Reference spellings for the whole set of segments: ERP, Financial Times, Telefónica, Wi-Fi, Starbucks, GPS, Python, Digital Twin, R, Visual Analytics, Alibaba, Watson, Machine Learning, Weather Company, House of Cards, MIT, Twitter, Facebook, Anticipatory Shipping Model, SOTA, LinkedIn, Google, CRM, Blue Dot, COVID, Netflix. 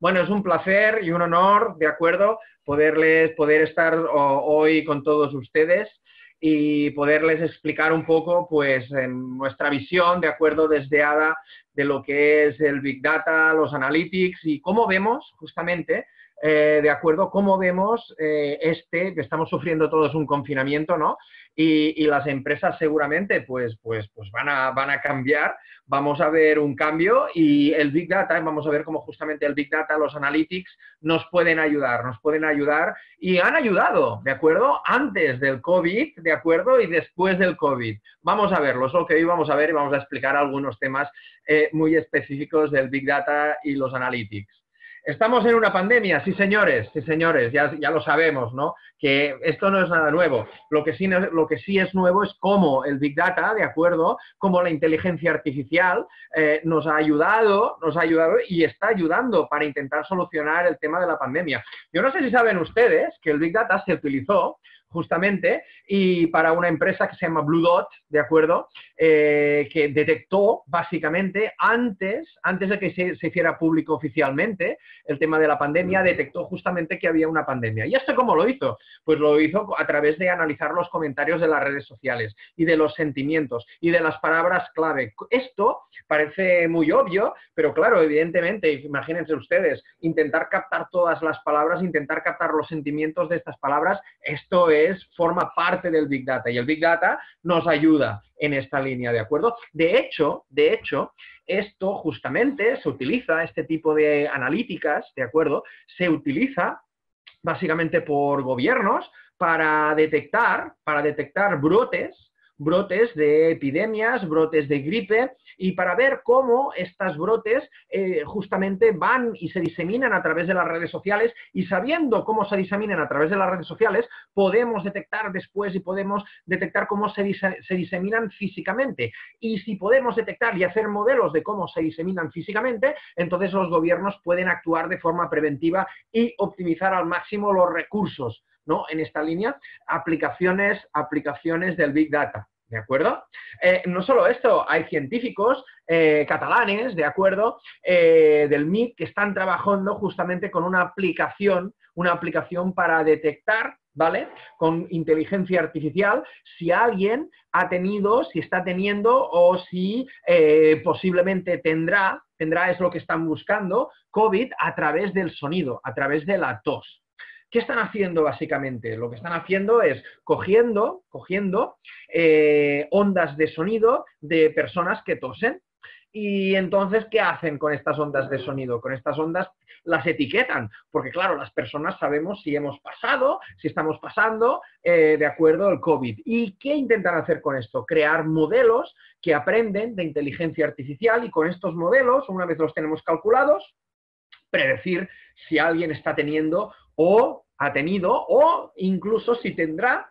Bueno, es un placer y un honor, de acuerdo, poder estar hoy con todos ustedes y poderles explicar un poco, pues, en nuestra visión, de acuerdo, desde EADA, de lo que es el Big Data, los Analytics y cómo vemos, justamente, de acuerdo, cómo vemos que estamos sufriendo todos un confinamiento, ¿no? Y las empresas seguramente pues van a cambiar, vamos a ver un cambio y el Big Data, vamos a ver cómo justamente el Big Data, los Analytics nos pueden ayudar y han ayudado, ¿de acuerdo? Antes del COVID, ¿de acuerdo? Y después del COVID. Vamos a verlos, ok, vamos a ver y vamos a explicar algunos temas muy específicos del Big Data y los Analytics. Estamos en una pandemia, sí señores, ya lo sabemos, ¿no? Que esto no es nada nuevo. Lo que sí es nuevo es cómo el Big Data, de acuerdo, cómo la inteligencia artificial nos ha ayudado y está ayudando para intentar solucionar el tema de la pandemia. Yo no sé si saben ustedes que el Big Data se utilizó justamente y para una empresa que se llama Blue Dot, ¿de acuerdo? Que detectó básicamente antes de que se hiciera público oficialmente el tema de la pandemia, detectó justamente que había una pandemia. ¿Y esto cómo lo hizo? Pues lo hizo a través de analizar los comentarios de las redes sociales y de los sentimientos y de las palabras clave. Esto parece muy obvio, pero claro, evidentemente, imagínense ustedes, intentar captar todas las palabras, intentar captar los sentimientos de estas palabras, esto forma parte del Big Data y el Big Data nos ayuda en esta línea, ¿de acuerdo? De hecho, esto justamente se utiliza, este tipo de analíticas, ¿de acuerdo? Se utiliza básicamente por gobiernos para detectar brotes de epidemias, brotes de gripe, y para ver cómo estas brotes justamente van y se diseminan a través de las redes sociales, y sabiendo cómo se diseminan a través de las redes sociales, podemos detectar después y podemos detectar cómo se diseminan físicamente. Y si podemos detectar y hacer modelos de cómo se diseminan físicamente, entonces los gobiernos pueden actuar de forma preventiva y optimizar al máximo los recursos, ¿no? En esta línea, aplicaciones del Big Data, ¿de acuerdo? No solo esto, hay científicos catalanes, ¿de acuerdo?, del MIT, que están trabajando justamente con una aplicación para detectar, ¿vale?, con inteligencia artificial, si alguien ha tenido, si está teniendo o si posiblemente tendrá, es lo que están buscando, COVID a través del sonido, a través de la tos. ¿Qué están haciendo básicamente? Lo que están haciendo es cogiendo ondas de sonido de personas que tosen. Y entonces, ¿qué hacen con estas ondas de sonido? Con estas ondas las etiquetan, porque claro, las personas sabemos si hemos pasado, si estamos pasando, de acuerdo, al COVID. ¿Y qué intentan hacer con esto? Crear modelos que aprenden de inteligencia artificial y con estos modelos, una vez los tenemos calculados, predecir si alguien está teniendo o ha tenido, o incluso si tendrá,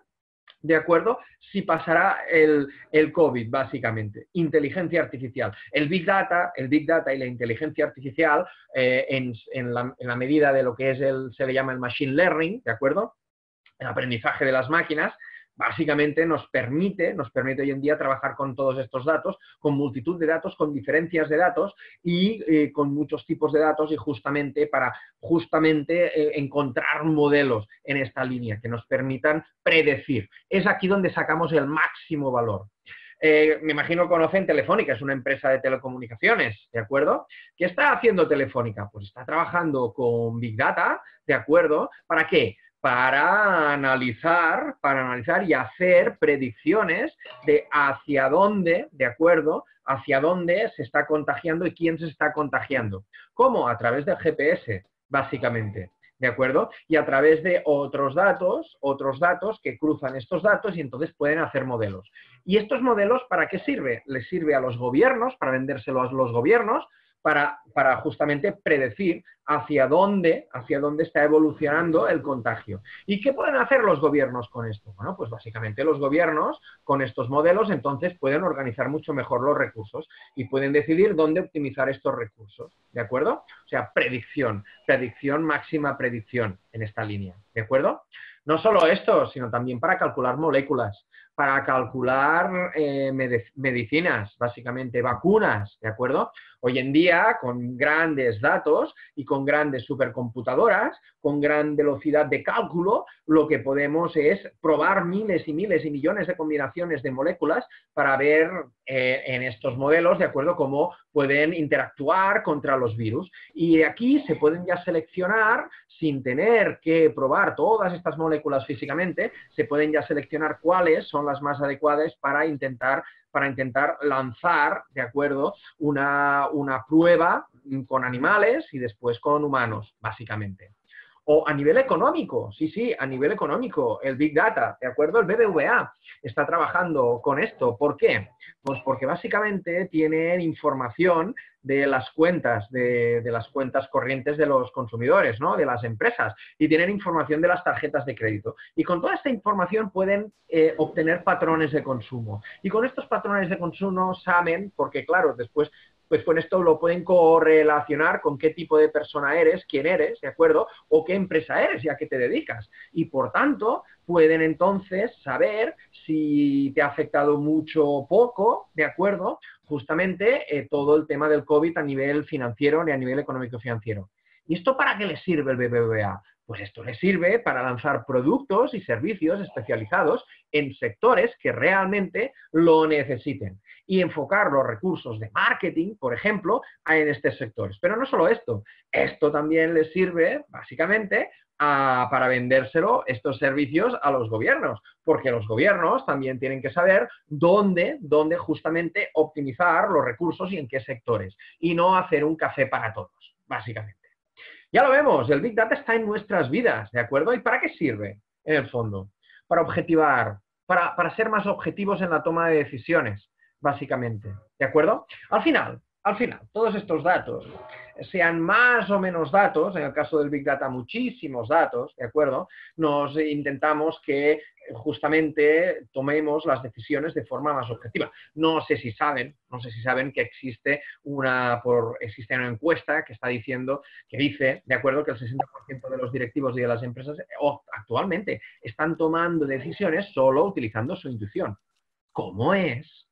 ¿de acuerdo?, si pasará el COVID, básicamente. Inteligencia artificial. El Big Data y la inteligencia artificial, en la medida de lo que es se le llama el Machine Learning, ¿de acuerdo?, el aprendizaje de las máquinas, básicamente nos permite hoy en día trabajar con todos estos datos, con multitud de datos, con diferencias de datos y con muchos tipos de datos, y justamente para encontrar modelos en esta línea que nos permitan predecir. Es aquí donde sacamos el máximo valor. Me imagino que conocen Telefónica, es una empresa de telecomunicaciones, ¿de acuerdo? ¿Qué está haciendo Telefónica? Pues está trabajando con Big Data, ¿de acuerdo? ¿Para qué? Para analizar y hacer predicciones de hacia dónde, ¿de acuerdo?, hacia dónde se está contagiando y quién se está contagiando. ¿Cómo? A través del GPS, básicamente, ¿de acuerdo? Y a través de otros datos que cruzan estos datos y entonces pueden hacer modelos. ¿Y estos modelos para qué sirve? Les sirve a los gobiernos, para vendérselo a los gobiernos, para justamente predecir hacia dónde está evolucionando el contagio. ¿Y qué pueden hacer los gobiernos con esto? Bueno, pues básicamente los gobiernos con estos modelos entonces pueden organizar mucho mejor los recursos y pueden decidir dónde optimizar estos recursos, ¿de acuerdo? O sea, predicción, máxima predicción en esta línea, ¿de acuerdo? No solo esto, sino también para calcular moléculas, para calcular medicinas, básicamente vacunas, ¿de acuerdo? Hoy en día, con grandes datos y con grandes supercomputadoras, con gran velocidad de cálculo, lo que podemos es probar miles y miles y millones de combinaciones de moléculas para ver en estos modelos, ¿de acuerdo?, cómo pueden interactuar contra los virus. Y aquí se pueden ya seleccionar, sin tener que probar todas estas moléculas físicamente, se pueden ya seleccionar cuáles son las más adecuadas para intentar lanzar, ¿de acuerdo?, una prueba con animales y después con humanos, básicamente. O a nivel económico, sí, a nivel económico, el Big Data, ¿de acuerdo? El BBVA está trabajando con esto. ¿Por qué? Pues porque básicamente tienen información de las cuentas, de las cuentas corrientes de los consumidores, ¿no?, de las empresas, y tienen información de las tarjetas de crédito. Y con toda esta información pueden obtener patrones de consumo. Y con estos patrones de consumo saben, porque claro, después... pues con esto lo pueden correlacionar con qué tipo de persona eres, quién eres, ¿de acuerdo?, o qué empresa eres y a qué te dedicas. Y por tanto, pueden entonces saber si te ha afectado mucho o poco, ¿de acuerdo?, justamente todo el tema del COVID a nivel financiero ni a nivel económico-financiero. ¿Y esto para qué les sirve el BBVA? Pues esto les sirve para lanzar productos y servicios especializados en sectores que realmente lo necesiten y enfocar los recursos de marketing, por ejemplo, en estos sectores. Pero no solo esto, esto también les sirve básicamente para vendérselo estos servicios a los gobiernos, porque los gobiernos también tienen que saber dónde justamente optimizar los recursos y en qué sectores, y no hacer un café para todos, básicamente. Ya lo vemos, el Big Data está en nuestras vidas, ¿de acuerdo? ¿Y para qué sirve, en el fondo? Para objetivar, para ser más objetivos en la toma de decisiones, básicamente, ¿de acuerdo? Al final, todos estos datos, sean más o menos datos, en el caso del Big Data muchísimos datos, ¿de acuerdo?, nos intentamos que justamente tomemos las decisiones de forma más objetiva. No sé si saben que existe una encuesta que dice, de acuerdo, que el 60% de los directivos y de las empresas actualmente están tomando decisiones solo utilizando su intuición. ¿Cómo es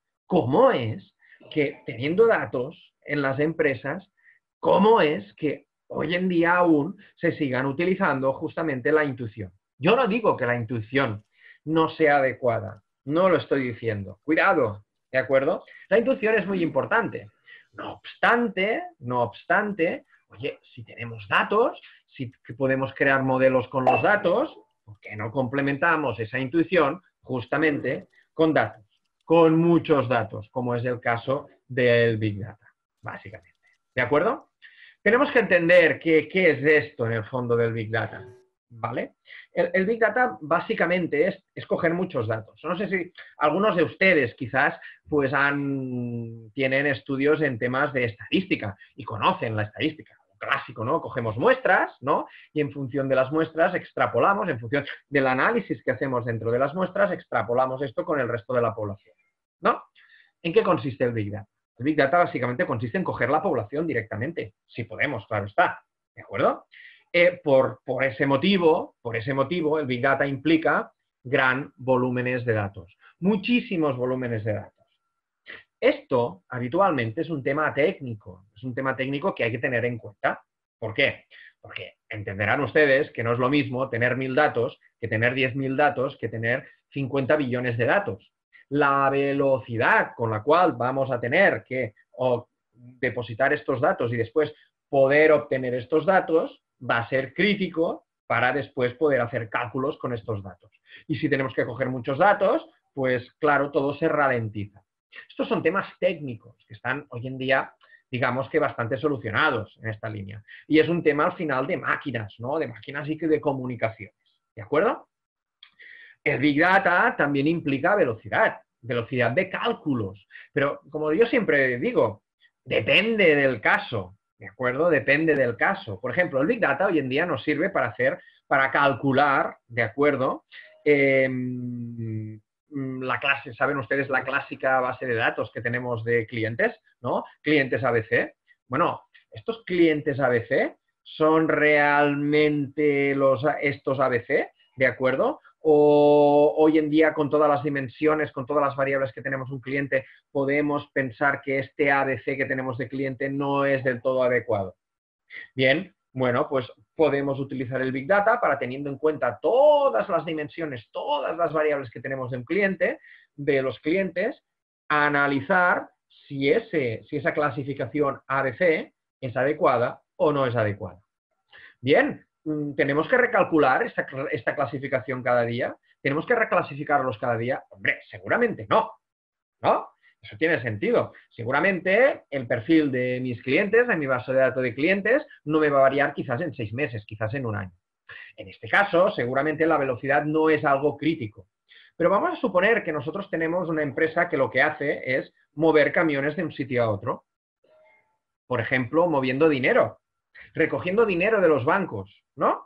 que teniendo datos en las empresas, cómo es que hoy en día aún se sigan utilizando justamente la intuición? Yo no digo que la intuición no sea adecuada, no lo estoy diciendo. Cuidado, ¿de acuerdo? La intuición es muy importante. No obstante, oye, si tenemos datos, si podemos crear modelos con los datos, ¿por qué no complementamos esa intuición justamente con datos? Con muchos datos, como es el caso del Big Data, básicamente. ¿De acuerdo? Tenemos que entender qué es esto en el fondo del Big Data, ¿vale? El Big Data básicamente es coger muchos datos. No sé si algunos de ustedes quizás pues tienen estudios en temas de estadística y conocen la estadística. Clásico, ¿no? Cogemos muestras, ¿no?, y en función de las muestras extrapolamos, en función del análisis que hacemos dentro de las muestras, extrapolamos esto con el resto de la población, ¿no? ¿En qué consiste el Big Data? El Big Data básicamente consiste en coger la población directamente, si podemos, claro está, ¿de acuerdo? Por ese motivo, el Big Data implica gran volúmenes de datos, muchísimos volúmenes de datos. Esto, habitualmente, es un tema técnico que hay que tener en cuenta. ¿Por qué? Porque entenderán ustedes que no es lo mismo tener 1000 datos, que tener 10.000 datos, que tener 50 billones de datos. La velocidad con la cual vamos a tener que depositar estos datos y después poder obtener estos datos va a ser crítico para después poder hacer cálculos con estos datos. Y si tenemos que coger muchos datos, pues claro, todo se ralentiza. Estos son temas técnicos que están hoy en día, digamos que bastante solucionados en esta línea. Y es un tema al final de máquinas, ¿no?, de máquinas y de comunicaciones, ¿de acuerdo? El Big Data también implica velocidad de cálculos. Pero, como yo siempre digo, depende del caso, ¿de acuerdo? Depende del caso. Por ejemplo, el Big Data hoy en día nos sirve para calcular, ¿de acuerdo?, ¿saben ustedes la clásica base de datos que tenemos de clientes, ¿no? Clientes ABC. Bueno, ¿estos clientes ABC son realmente estos ABC, de acuerdo? o hoy en día con todas las dimensiones, con todas las variables que tenemos un cliente, podemos pensar que este ADC que tenemos de cliente no es del todo adecuado? Bien, bueno, pues podemos utilizar el Big Data para, teniendo en cuenta todas las dimensiones, todas las variables que tenemos de un cliente, de los clientes, analizar si esa clasificación ADC es adecuada o no es adecuada. Bien, ¿tenemos que recalcular esta clasificación cada día? ¿Tenemos que reclasificarlos cada día? Hombre, seguramente no, ¿no? Eso tiene sentido. Seguramente el perfil de mis clientes, de mi base de datos de clientes, no me va a variar quizás en 6 meses, quizás en un año. En este caso, seguramente la velocidad no es algo crítico. Pero vamos a suponer que nosotros tenemos una empresa que lo que hace es mover camiones de un sitio a otro. Por ejemplo, moviendo dinero, recogiendo dinero de los bancos, ¿no?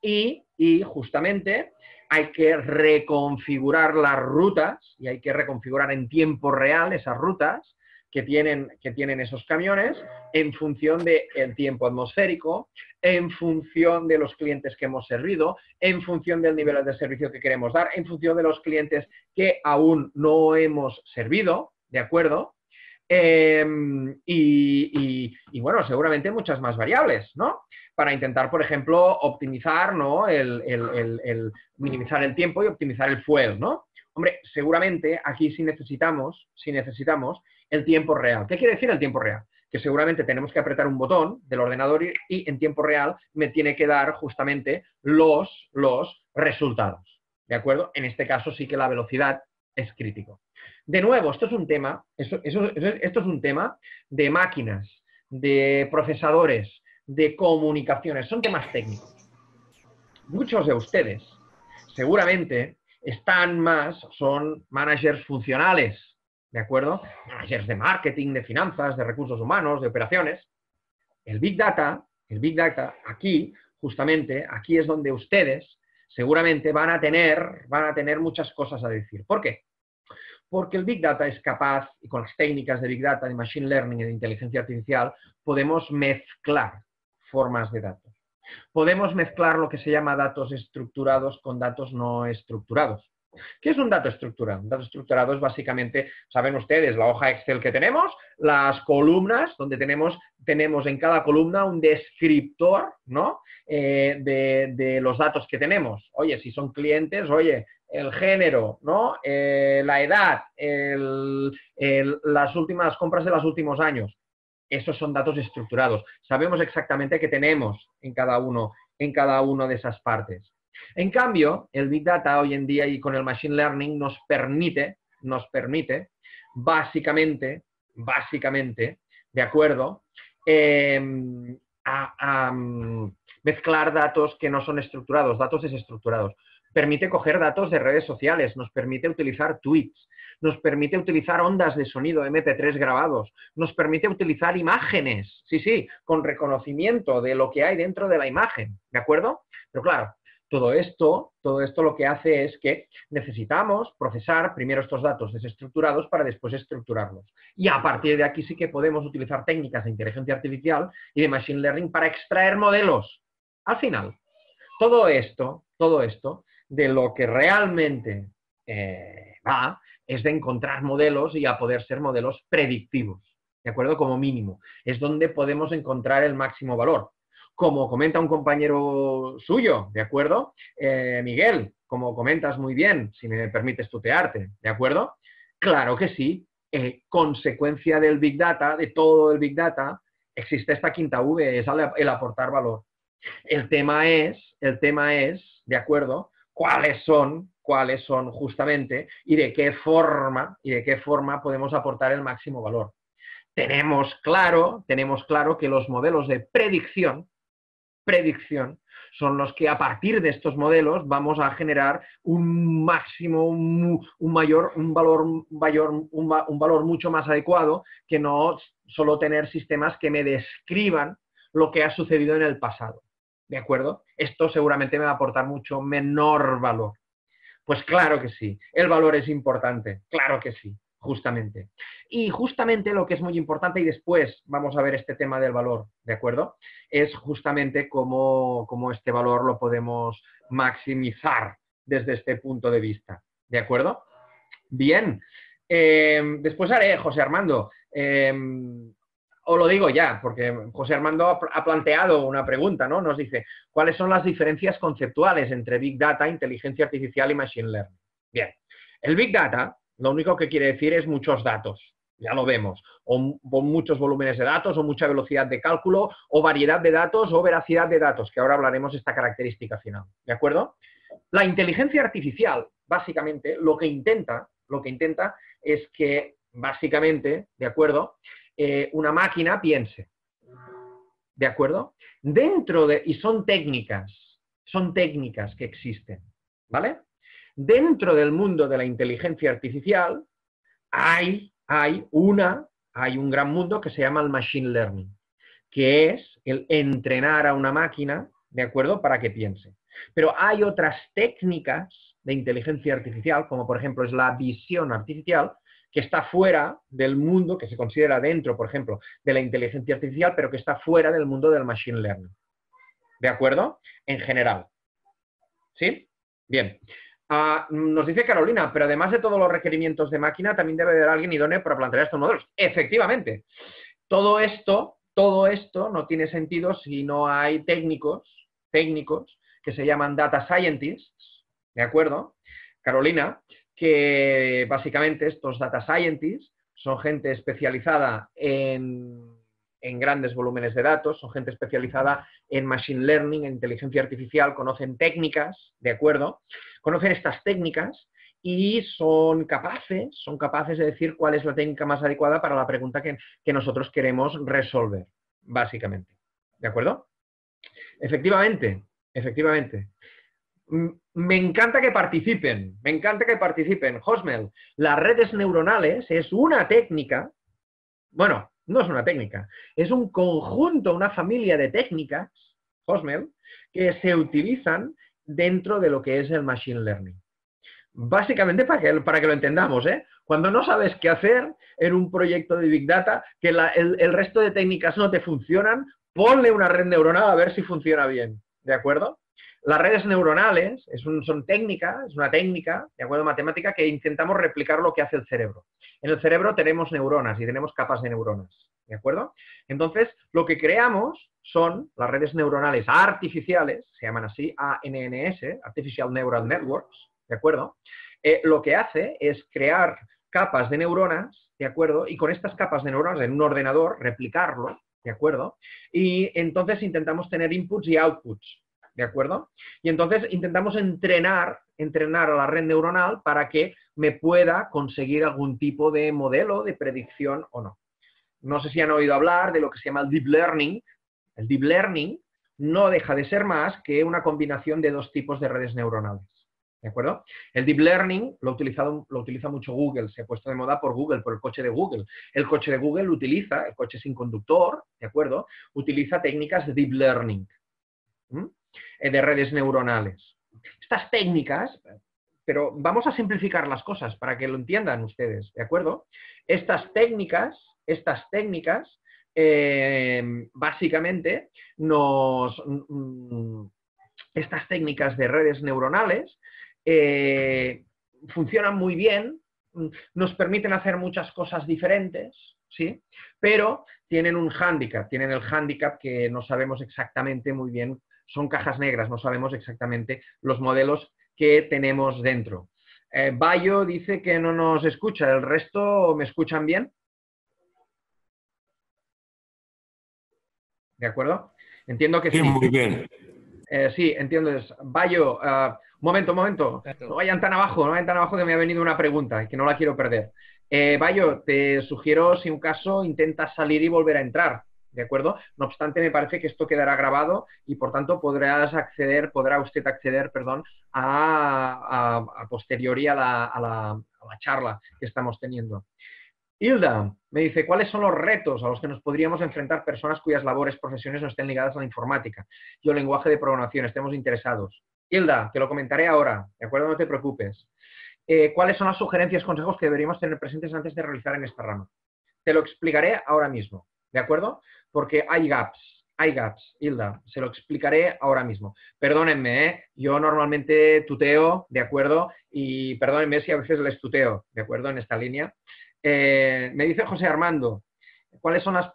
Y justamente hay que reconfigurar las rutas y hay que reconfigurar en tiempo real esas rutas que tienen esos camiones en función del tiempo atmosférico, en función de los clientes que hemos servido, en función del nivel de servicio que queremos dar, en función de los clientes que aún no hemos servido, ¿de acuerdo? Y bueno, seguramente muchas más variables, ¿no? Para intentar, por ejemplo, optimizar, ¿no? Minimizar el tiempo y optimizar el fuel, ¿no? Hombre, seguramente aquí sí necesitamos el tiempo real. ¿Qué quiere decir el tiempo real? Que seguramente tenemos que apretar un botón del ordenador y en tiempo real me tiene que dar justamente los resultados, ¿de acuerdo? En este caso sí que la velocidad es crítico. De nuevo, esto es un tema de máquinas, de procesadores, de comunicaciones, son temas técnicos. Muchos de ustedes seguramente son managers funcionales, ¿de acuerdo? Managers de marketing, de finanzas, de recursos humanos, de operaciones. El Big Data, aquí es donde ustedes seguramente van a tener muchas cosas a decir. ¿Por qué? Porque el Big Data es capaz, y con las técnicas de Big Data, de Machine Learning y de Inteligencia Artificial, podemos mezclar formas de datos. Podemos mezclar lo que se llama datos estructurados con datos no estructurados. ¿Qué es un dato estructurado? Un dato estructurado es básicamente, saben ustedes, la hoja Excel que tenemos, las columnas, donde tenemos en cada columna un descriptor, ¿no? De los datos que tenemos. Oye, si son clientes, oye, el género, ¿no? La edad, las últimas compras de los últimos años. Esos son datos estructurados. Sabemos exactamente qué tenemos en cada uno de esas partes. En cambio, el Big Data hoy en día y con el Machine Learning nos permite básicamente, ¿de acuerdo? Mezclar datos que no son estructurados, datos desestructurados. Permite coger datos de redes sociales, nos permite utilizar tweets, nos permite utilizar ondas de sonido, MP3 grabados, nos permite utilizar imágenes, sí, con reconocimiento de lo que hay dentro de la imagen, ¿de acuerdo? Pero claro, todo esto lo que hace es que necesitamos procesar primero estos datos desestructurados para después estructurarlos. Y a partir de aquí sí que podemos utilizar técnicas de inteligencia artificial y de machine learning para extraer modelos. Al final, todo esto de lo que realmente va es de encontrar modelos y a poder ser modelos predictivos, ¿de acuerdo? Como mínimo. Es donde podemos encontrar el máximo valor. Como comenta un compañero suyo, ¿de acuerdo? Miguel, como comentas muy bien, si me permites tutearte, ¿de acuerdo? Claro que sí, consecuencia del Big Data, de todo el Big Data, existe esta quinta V, es el aportar valor. El tema es, ¿de acuerdo? ¿Cuáles son justamente y de qué forma podemos aportar el máximo valor? Tenemos claro que los modelos de predicción son los que a partir de estos modelos vamos a generar un valor mucho más adecuado que no solo tener sistemas que me describan lo que ha sucedido en el pasado, ¿de acuerdo? Esto seguramente me va a aportar mucho menor valor. Pues claro que sí, el valor es importante, claro que sí. justamente. Y justamente lo que es muy importante, y después vamos a ver este tema del valor, ¿de acuerdo? Es justamente cómo este valor lo podemos maximizar desde este punto de vista, ¿de acuerdo? Bien. Después haré, José Armando, os lo digo ya, porque José Armando ha planteado una pregunta, ¿no? Nos dice, ¿cuáles son las diferencias conceptuales entre Big Data, inteligencia artificial y Machine Learning? Bien, el Big Data lo único que quiere decir es muchos datos, ya lo vemos, o muchos volúmenes de datos, o mucha velocidad de cálculo, o variedad de datos, o veracidad de datos, que ahora hablaremos de esta característica final, ¿de acuerdo? La inteligencia artificial, básicamente, lo que intenta es que, básicamente, ¿de acuerdo?, una máquina piense, ¿de acuerdo? Y son técnicas que existen, ¿vale? Dentro del mundo de la inteligencia artificial hay un gran mundo que se llama el Machine Learning, que es el entrenar a una máquina, ¿de acuerdo?, para que piense. Pero hay otras técnicas de inteligencia artificial, como por ejemplo es la visión artificial, que está fuera del mundo, que se considera dentro, por ejemplo, de la inteligencia artificial, pero que está fuera del mundo del Machine Learning. ¿De acuerdo? En general. ¿Sí? Bien. Nos dice Carolina, pero además de todos los requerimientos de máquina, también debe haber alguien idóneo para plantear estos modelos. Efectivamente. Todo esto no tiene sentido si no hay técnicos que se llaman Data Scientists, ¿de acuerdo? Carolina, que básicamente estos Data Scientists son gente especializada en grandes volúmenes de datos, son gente especializada en Machine Learning, en inteligencia artificial, conocen técnicas, ¿de acuerdo? Conocen estas técnicas y son capaces de decir cuál es la técnica más adecuada para la pregunta que nosotros queremos resolver, básicamente, ¿de acuerdo? Efectivamente. Me encanta que participen, Hosmel, las redes neuronales es una técnica, bueno, no es una técnica, es un conjunto, una familia de técnicas, Hosmel, que se utilizan dentro de lo que es el Machine Learning. Básicamente para que lo entendamos, ¿eh? Cuando no sabes qué hacer en un proyecto de Big Data, que el resto de técnicas no te funcionan, ponle una red neuronal a ver si funciona bien, ¿de acuerdo? Las redes neuronales es una técnica, de acuerdo, matemática, que intentamos replicar lo que hace el cerebro. En el cerebro tenemos neuronas y tenemos capas de neuronas, ¿de acuerdo? Entonces, lo que creamos son las redes neuronales artificiales, se llaman así, ANNs, Artificial Neural Networks, ¿de acuerdo? Lo que hace es crear capas de neuronas, ¿de acuerdo? Y con estas capas de neuronas en un ordenador, replicarlo, ¿de acuerdo? Y entonces intentamos tener inputs y outputs, ¿de acuerdo? Y entonces intentamos entrenar a la red neuronal para que me pueda conseguir algún tipo de modelo de predicción o no. No sé si han oído hablar de lo que se llama el Deep Learning. El Deep Learning no deja de ser más que una combinación de dos tipos de redes neuronales, ¿de acuerdo? El Deep Learning lo utiliza mucho Google, se ha puesto de moda por Google, por el coche de Google. El coche de Google utiliza, el coche sin conductor, ¿de acuerdo? Utiliza técnicas de Deep Learning. De redes neuronales. Estas técnicas, pero vamos a simplificar las cosas para que lo entiendan ustedes, ¿de acuerdo? Estas técnicas de redes neuronales funcionan muy bien, nos permiten hacer muchas cosas diferentes, ¿sí? Pero tienen un hándicap, que no sabemos exactamente muy bien. Son cajas negras, no sabemos exactamente los modelos que tenemos dentro. Bayo dice que no nos escucha. ¿El resto me escuchan bien? ¿De acuerdo? Entiendo que sí. Muy bien. Sí, entiendo. Bayo, un momento. No vayan tan abajo que me ha venido una pregunta y que no la quiero perder. Bayo, te sugiero, si un caso, intenta salir y volver a entrar. ¿De acuerdo? No obstante, me parece que esto quedará grabado y, por tanto, podrá usted acceder, a posteriori a la charla que estamos teniendo. Hilda me dice, ¿cuáles son los retos a los que nos podríamos enfrentar personas cuyas labores, profesiones no estén ligadas a la informática y el lenguaje de programación? Estemos interesados. Hilda, te lo comentaré ahora, ¿de acuerdo? No te preocupes. cuáles son las sugerencias, consejos que deberíamos tener presentes antes de realizar en esta rama. Te lo explicaré ahora mismo, ¿de acuerdo? Porque hay gaps, Hilda, se lo explicaré ahora mismo. Perdónenme, ¿eh? Yo normalmente tuteo, ¿de acuerdo? Y perdónenme si a veces les tuteo, ¿de acuerdo? En esta línea. Me dice José Armando, ¿cuáles son las...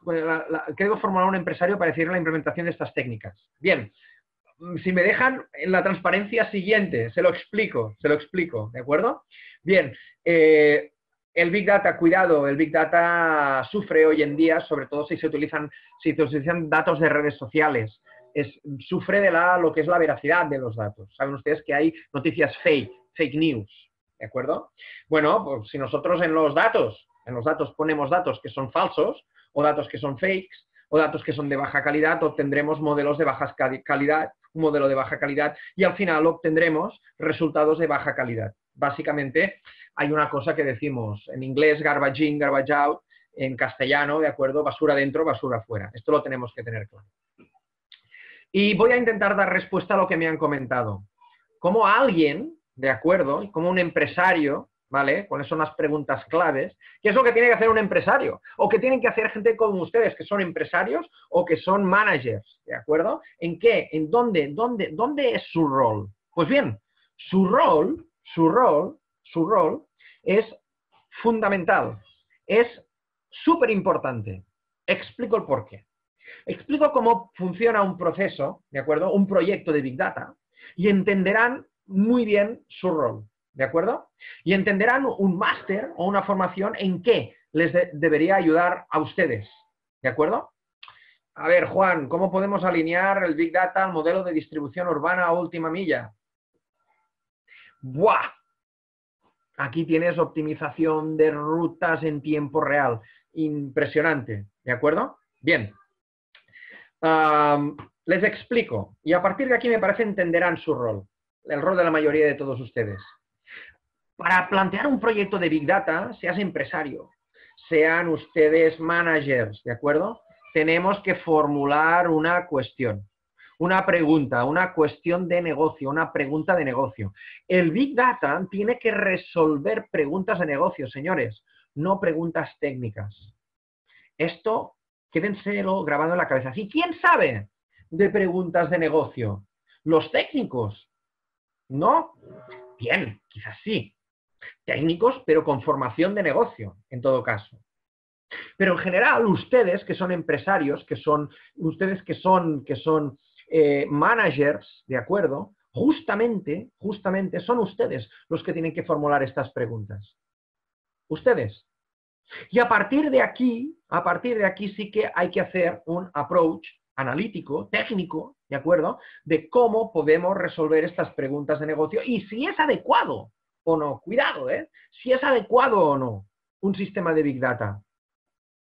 ¿qué debo formular un empresario para decidir la implementación de estas técnicas? Bien, si me dejan en la transparencia siguiente, se lo explico, ¿de acuerdo? Bien, el Big Data, cuidado, el Big Data sufre hoy en día, sobre todo si se utilizan datos de redes sociales, sufre de lo que es la veracidad de los datos. Saben ustedes que hay noticias fake, fake news, ¿de acuerdo? Bueno, pues si nosotros en los datos ponemos datos que son falsos, o datos que son fakes, o datos que son de baja calidad, obtendremos modelos de baja calidad, un modelo de baja calidad, y al final obtendremos resultados de baja calidad. Básicamente, hay una cosa que decimos en inglés, garbage in, garbage out, en castellano, ¿de acuerdo? Basura dentro, basura fuera. Esto lo tenemos que tener claro. Y voy a intentar dar respuesta a lo que me han comentado. ¿Cómo alguien, de acuerdo, como un empresario, ¿vale? ¿Cuáles son las preguntas claves? ¿Qué es lo que tiene que hacer un empresario? ¿O qué tienen que hacer gente como ustedes, que son empresarios o que son managers, ¿de acuerdo? ¿En qué? ¿En dónde? ¿Dónde es su rol? Pues bien, su rol es fundamental, es súper importante. Explico el porqué. Explico cómo funciona un proceso, ¿de acuerdo? Un proyecto de Big Data, y entenderán muy bien su rol, ¿de acuerdo? Y entenderán un máster o una formación en qué les debería ayudar a ustedes, ¿de acuerdo? A ver, Juan, ¿cómo podemos alinear el Big Data al modelo de distribución urbana a última milla? ¡Buah! Aquí tienes optimización de rutas en tiempo real. Impresionante, ¿de acuerdo? Bien. Les explico. Y a partir de aquí me parece entenderán su rol. El rol de la mayoría de todos ustedes. Para plantear un proyecto de Big Data, seas empresario, sean ustedes managers, ¿de acuerdo? Tenemos que formular una cuestión. Una pregunta, una cuestión de negocio, una pregunta de negocio. El Big Data tiene que resolver preguntas de negocio, señores, no preguntas técnicas. Esto, quédenselo grabado en la cabeza. ¿Y quién sabe de preguntas de negocio? ¿Los técnicos? ¿No? Bien, quizás sí. Técnicos, pero con formación de negocio, en todo caso. Pero en general, ustedes que son empresarios, ustedes que son managers, ¿de acuerdo? Justamente son ustedes los que tienen que formular estas preguntas. Ustedes. Y a partir de aquí sí que hay que hacer un approach analítico, técnico, ¿de acuerdo? De cómo podemos resolver estas preguntas de negocio y si es adecuado o no. Cuidado, ¿eh? Si es adecuado o no un sistema de Big Data.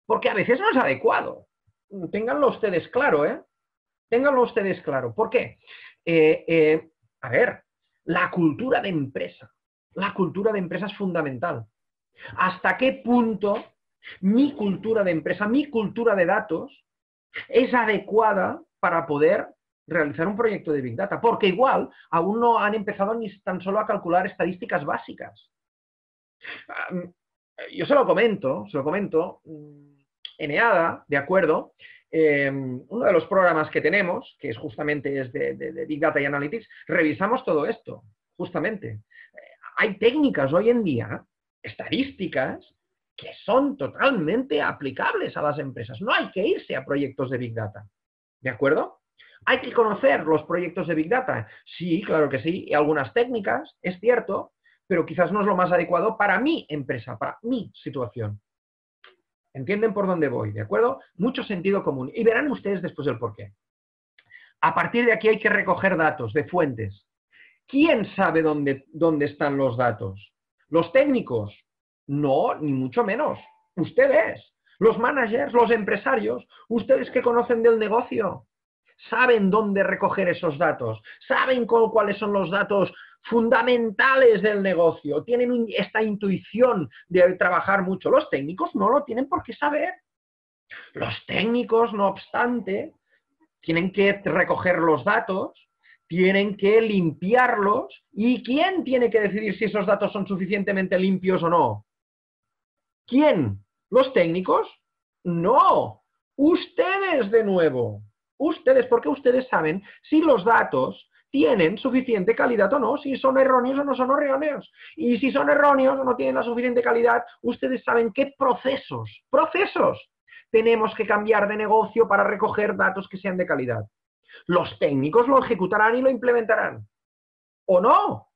Porque a veces no es adecuado. Ténganlo ustedes claro, ¿eh? Ténganlo ustedes claro. ¿Por qué? A ver, la cultura de empresa. La cultura de empresa es fundamental. ¿Hasta qué punto mi cultura de empresa, mi cultura de datos, es adecuada para poder realizar un proyecto de Big Data? Porque igual aún no han empezado ni tan solo a calcular estadísticas básicas. Yo se lo comento. En EADA, ¿de acuerdo? Uno de los programas que tenemos, que es justamente de Big Data y Analytics, revisamos todo esto, justamente. Hay técnicas hoy en día, estadísticas, que son totalmente aplicables a las empresas. No hay que irse a proyectos de Big Data, ¿de acuerdo? Hay que conocer los proyectos de Big Data. Sí, claro que sí, y algunas técnicas, es cierto, pero quizás no es lo más adecuado para mi empresa, para mi situación. ¿Entienden por dónde voy? ¿De acuerdo? Mucho sentido común. Y verán ustedes después el porqué. A partir de aquí hay que recoger datos de fuentes. ¿Quién sabe dónde están los datos? ¿Los técnicos? No, ni mucho menos. Ustedes, los managers, los empresarios, ustedes que conocen del negocio, saben dónde recoger esos datos, saben cuáles son los datos fundamentales del negocio, tienen esta intuición de trabajar mucho. Los técnicos no lo tienen por qué saber. Los técnicos, no obstante, tienen que recoger los datos, tienen que limpiarlos. ¿Y quién tiene que decidir si esos datos son suficientemente limpios o no? ¿Quién? ¿Los técnicos? No. Ustedes de nuevo. Ustedes, porque ustedes saben si los datos tienen suficiente calidad o no, si son erróneos o no son erróneos. Y si son erróneos o no tienen la suficiente calidad, ustedes saben qué procesos tenemos que cambiar de negocio para recoger datos que sean de calidad. Los técnicos lo ejecutarán y lo implementarán. ¿O no?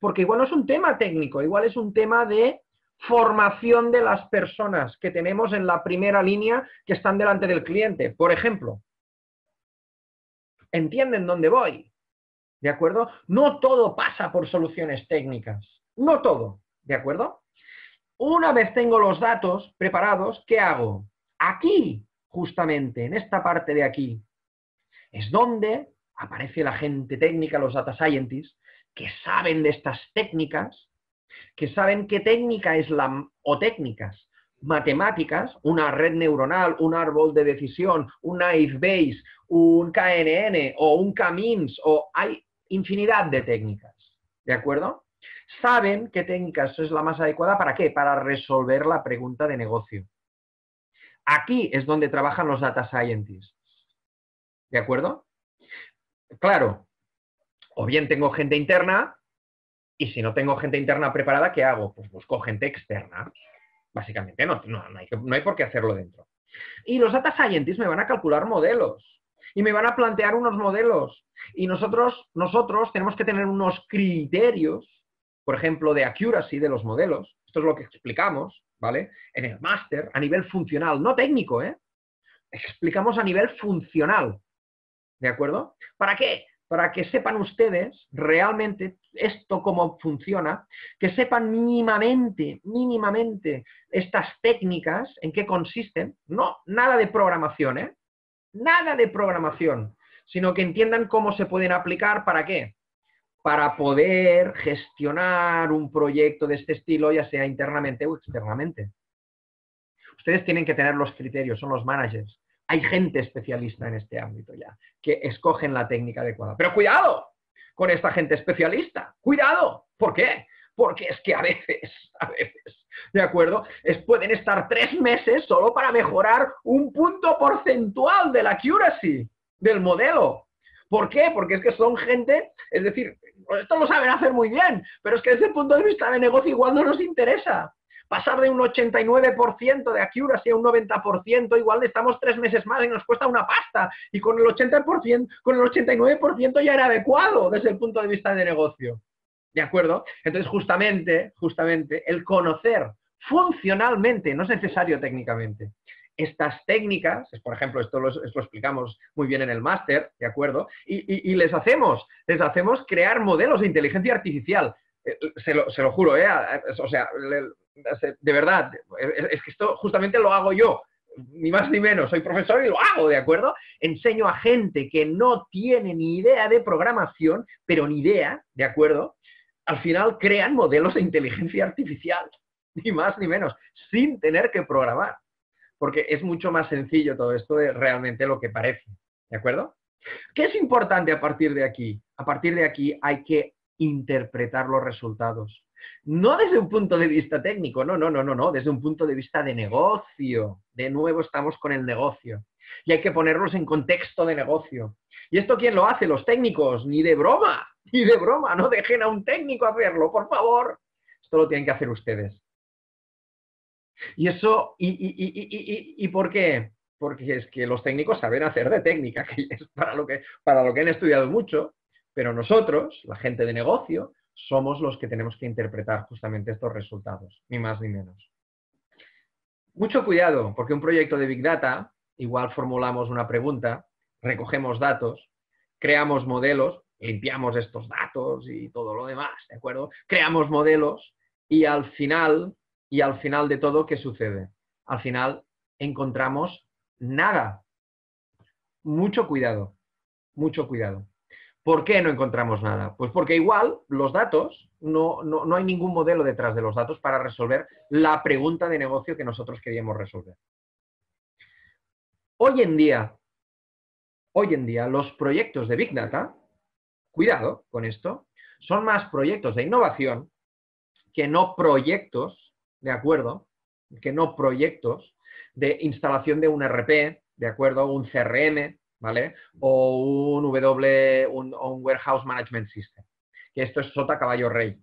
Porque igual no es un tema técnico, igual es un tema de formación de las personas que tenemos en la primera línea que están delante del cliente. Por ejemplo, ¿entienden dónde voy? ¿De acuerdo? No todo pasa por soluciones técnicas. No todo. ¿De acuerdo? Una vez tengo los datos preparados, ¿qué hago? Aquí, justamente, en esta parte de aquí, es donde aparece la gente técnica, los data scientists, que saben de estas técnicas, que saben qué técnica es técnicas matemáticas, una red neuronal, un árbol de decisión, un naive base, un KNN o un K-means, o hay infinidad de técnicas, ¿de acuerdo? Saben qué técnicas es la más adecuada, ¿para qué? Para resolver la pregunta de negocio. Aquí es donde trabajan los data scientists. ¿De acuerdo? Claro, o bien tengo gente interna, y si no tengo gente interna preparada, ¿qué hago? Pues busco gente externa. Básicamente, no hay por qué hacerlo dentro. Y los data scientists me van a calcular modelos, y me van a plantear unos modelos, y nosotros tenemos que tener unos criterios, por ejemplo, de accuracy de los modelos. Esto es lo que explicamos, ¿vale? En el máster, a nivel funcional, no técnico, ¿eh? Explicamos a nivel funcional, ¿de acuerdo? ¿Para qué? Para que sepan ustedes realmente esto cómo funciona, que sepan mínimamente estas técnicas, en qué consisten. No, nada de programación, ¿eh? Nada de programación, sino que entiendan cómo se pueden aplicar, ¿para qué? Para poder gestionar un proyecto de este estilo, ya sea internamente o externamente. Ustedes tienen que tener los criterios, son los managers. Hay gente especialista en este ámbito ya, que escogen la técnica adecuada. Pero cuidado con esta gente especialista, cuidado. ¿Por qué? Porque es que a veces, ¿de acuerdo? Pueden estar 3 meses solo para mejorar un punto porcentual de la accuracy del modelo. ¿Por qué? Porque es que son gente, es decir, esto lo saben hacer muy bien, pero es que desde el punto de vista de negocio igual no nos interesa. Pasar de un 89% de accuracy a un 90%, igual estamos 3 meses más y nos cuesta una pasta. Y con el 80%, con el 89% ya era adecuado desde el punto de vista de negocio. ¿De acuerdo? Entonces, justamente, el conocer funcionalmente, no es necesario técnicamente, estas técnicas, por ejemplo, esto lo explicamos muy bien en el máster, ¿de acuerdo? Y les hacemos crear modelos de inteligencia artificial. Se lo juro, ¿eh? O sea, de verdad, es que esto justamente lo hago yo, ni más ni menos, soy profesor y lo hago, ¿de acuerdo? Enseño a gente que no tiene ni idea de programación, pero ni idea, ¿de acuerdo? Al final crean modelos de inteligencia artificial, ni más ni menos, sin tener que programar, porque es mucho más sencillo todo esto de realmente lo que parece, ¿de acuerdo? ¿Qué es importante a partir de aquí? A partir de aquí hay que interpretar los resultados. No desde un punto de vista técnico, no, desde un punto de vista de negocio. De nuevo estamos con el negocio. Y hay que ponerlos en contexto de negocio. ¿Y esto quién lo hace? Los técnicos. Ni de broma. No dejen a un técnico hacerlo, por favor. Esto lo tienen que hacer ustedes. Y eso, ¿y por qué? Porque es que los técnicos saben hacer de técnica, que es para lo que han estudiado mucho. Pero nosotros, la gente de negocio, somos los que tenemos que interpretar justamente estos resultados, ni más ni menos. Mucho cuidado, porque un proyecto de Big Data, igual formulamos una pregunta, recogemos datos, creamos modelos, limpiamos estos datos y todo lo demás, ¿de acuerdo? Creamos modelos y al final de todo, ¿qué sucede? Al final encontramos nada. Mucho cuidado. ¿Por qué no encontramos nada? Pues porque igual los datos, no hay ningún modelo detrás de los datos para resolver la pregunta de negocio que nosotros queríamos resolver. Hoy en día los proyectos de Big Data cuidado con esto, son más proyectos de innovación que no proyectos, ¿de acuerdo? Que no proyectos de instalación de un ERP, ¿de acuerdo? Un CRM, ¿vale? O un Warehouse Management System. Que esto es sota caballo rey,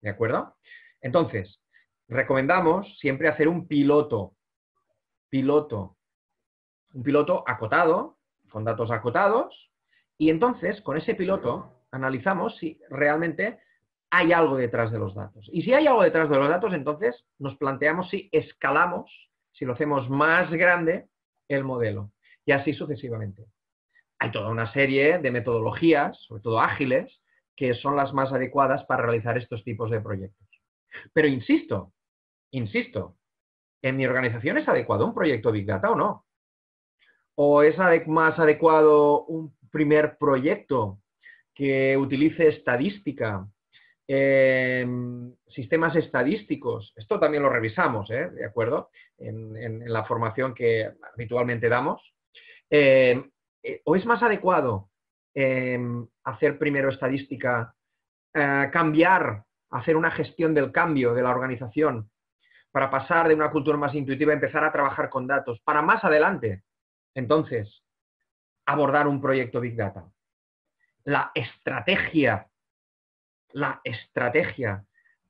¿de acuerdo? Entonces, recomendamos siempre hacer un piloto acotado, con datos acotados, y entonces con ese piloto analizamos si realmente hay algo detrás de los datos. Y si hay algo detrás de los datos, entonces nos planteamos si escalamos, si lo hacemos más grande el modelo, y así sucesivamente. Hay toda una serie de metodologías, sobre todo ágiles, que son las más adecuadas para realizar estos tipos de proyectos. Pero insisto, ¿en mi organización es adecuado un proyecto Big Data o no? ¿O es más adecuado un primer proyecto que utilice estadística, sistemas estadísticos? Esto también lo revisamos, ¿de acuerdo? En la formación que habitualmente damos. ¿O es más adecuado hacer primero estadística, hacer una gestión del cambio de la organización para pasar de una cultura más intuitiva a empezar a trabajar con datos, para más adelante, entonces, abordar un proyecto Big Data? La estrategia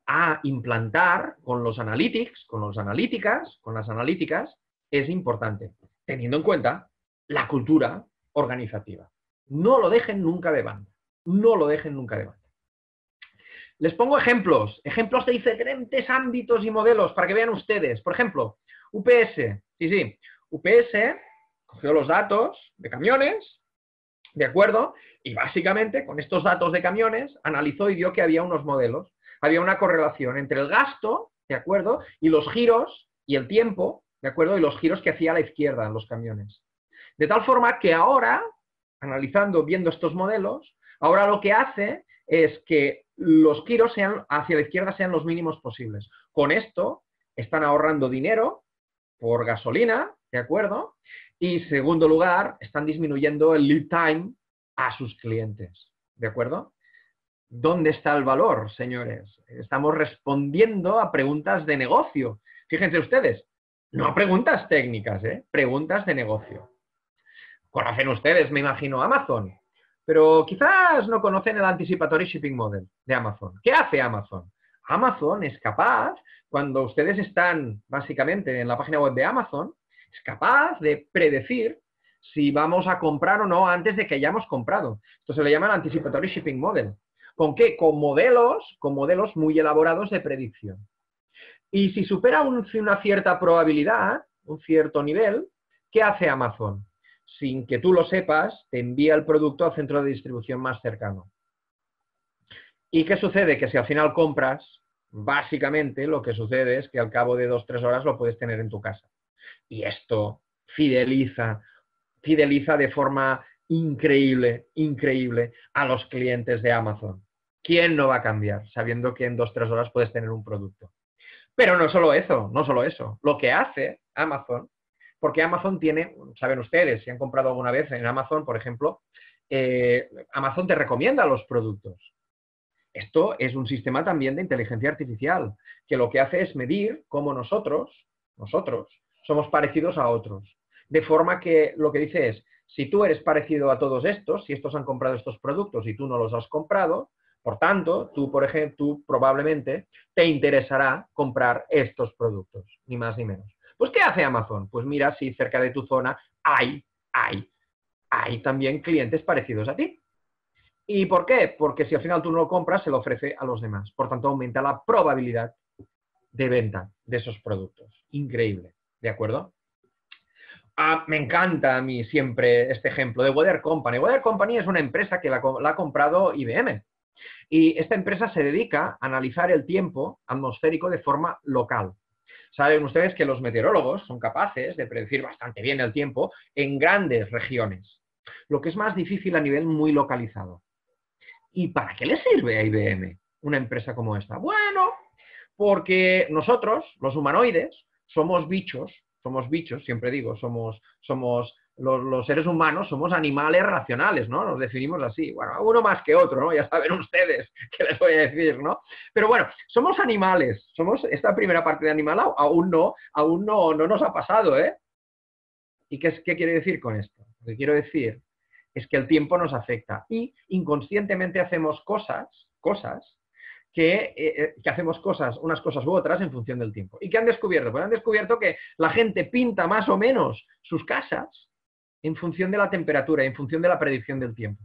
a implantar con los analytics, con las analíticas, es importante, teniendo en cuenta la cultura organizativa. No lo dejen nunca de banda, no lo dejen nunca de banda. Les pongo ejemplos de diferentes ámbitos y modelos para que vean ustedes. Por ejemplo, UPS. Sí, UPS cogió los datos de camiones, ¿de acuerdo? Y básicamente con estos datos de camiones analizó y vio que había unos modelos. Había una correlación entre el gasto, ¿de acuerdo? Y los giros y el tiempo, ¿de acuerdo? Y los giros que hacía a la izquierda en los camiones. De tal forma que ahora, analizando, viendo estos modelos, ahora lo que hace es que los giros hacia la izquierda sean los mínimos posibles. Con esto están ahorrando dinero por gasolina, ¿de acuerdo? Y, segundo lugar, están disminuyendo el lead time a sus clientes, ¿de acuerdo? ¿Dónde está el valor, señores? Estamos respondiendo a preguntas de negocio. Fíjense ustedes, no a preguntas técnicas, preguntas de negocio. Conocen ustedes, me imagino, Amazon. Pero quizás no conocen el Anticipatory Shipping Model de Amazon. ¿Qué hace Amazon? Amazon es capaz, cuando ustedes están básicamente en la página web de Amazon, es capaz de predecir si vamos a comprar o no antes de que hayamos comprado. Esto se le llama el Anticipatory Shipping Model. ¿Con qué? Con modelos muy elaborados de predicción. Y si supera una cierta probabilidad, un cierto nivel, ¿qué hace Amazon? Sin que tú lo sepas, te envía el producto al centro de distribución más cercano. ¿Y qué sucede? Que si al final compras, básicamente lo que sucede es que al cabo de 2 o 3 horas lo puedes tener en tu casa. Y esto fideliza de forma increíble a los clientes de Amazon. ¿Quién no va a cambiar sabiendo que en 2 o 3 horas puedes tener un producto? Pero no solo eso. Lo que hace Amazon... Porque Amazon tiene, saben ustedes, si han comprado alguna vez en Amazon, por ejemplo, Amazon te recomienda los productos. Esto es un sistema también de inteligencia artificial, que lo que hace es medir cómo nosotros somos parecidos a otros. De forma que lo que dice es, si tú eres parecido a todos estos, si estos han comprado estos productos y tú no los has comprado, por tanto, tú probablemente te interesará comprar estos productos, ni más ni menos. Pues, ¿qué hace Amazon? Pues mira si cerca de tu zona hay también clientes parecidos a ti. ¿Y por qué? Porque si al final tú no lo compras, se lo ofrece a los demás. Por tanto, aumenta la probabilidad de venta de esos productos. Increíble, ¿de acuerdo? Me encanta a mí siempre este ejemplo de Weather Company. Weather Company es una empresa que la ha comprado IBM. Y esta empresa se dedica a analizar el tiempo atmosférico de forma local. Saben ustedes que los meteorólogos son capaces de predecir bastante bien el tiempo en grandes regiones, lo que es más difícil a nivel muy localizado. ¿Y para qué le sirve a IBM una empresa como esta? Bueno, porque nosotros, los humanoides, somos bichos, siempre digo, somos los seres humanos somos animales racionales, ¿no? Nos definimos así. Bueno, uno más que otro, ¿no? Ya saben ustedes qué les voy a decir, ¿no? Pero bueno, somos animales. Somos esta primera parte de animal aún no nos ha pasado, ¿eh? ¿Y qué quiero decir con esto? Lo que quiero decir es que el tiempo nos afecta y inconscientemente hacemos unas cosas u otras en función del tiempo. ¿Y qué han descubierto? Pues han descubierto que la gente pinta más o menos sus casas en función de la temperatura, en función de la predicción del tiempo.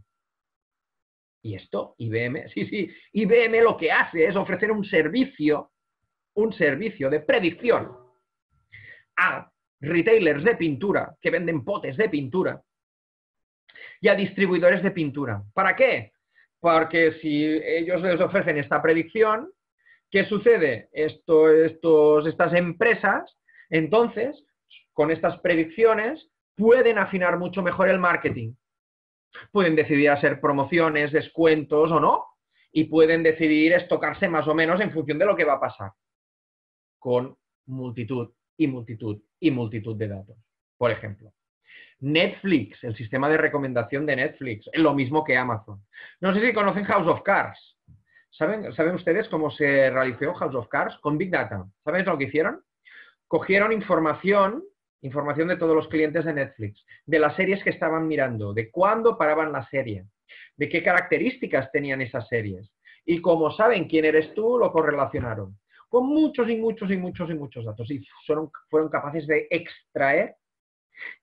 ¿Y esto? IBM, sí, IBM lo que hace es ofrecer un servicio de predicción a retailers de pintura, que venden potes de pintura, y a distribuidores de pintura. ¿Para qué? Porque si ellos les ofrecen esta predicción, ¿qué sucede? Estas empresas, entonces, con estas predicciones, pueden afinar mucho mejor el marketing. Pueden decidir hacer promociones, descuentos o no, y pueden decidir estocarse más o menos en función de lo que va a pasar. Con multitud de datos. Por ejemplo, Netflix, el sistema de recomendación de Netflix, lo mismo que Amazon. No sé si conocen House of Cards. ¿Saben ustedes cómo se realizó House of Cards? Con Big Data. ¿Saben lo que hicieron? Cogieron información de todos los clientes de Netflix, de las series que estaban mirando, de cuándo paraban la serie, de qué características tenían esas series. Y como saben quién eres tú, lo correlacionaron con muchos datos, y fueron capaces de extraer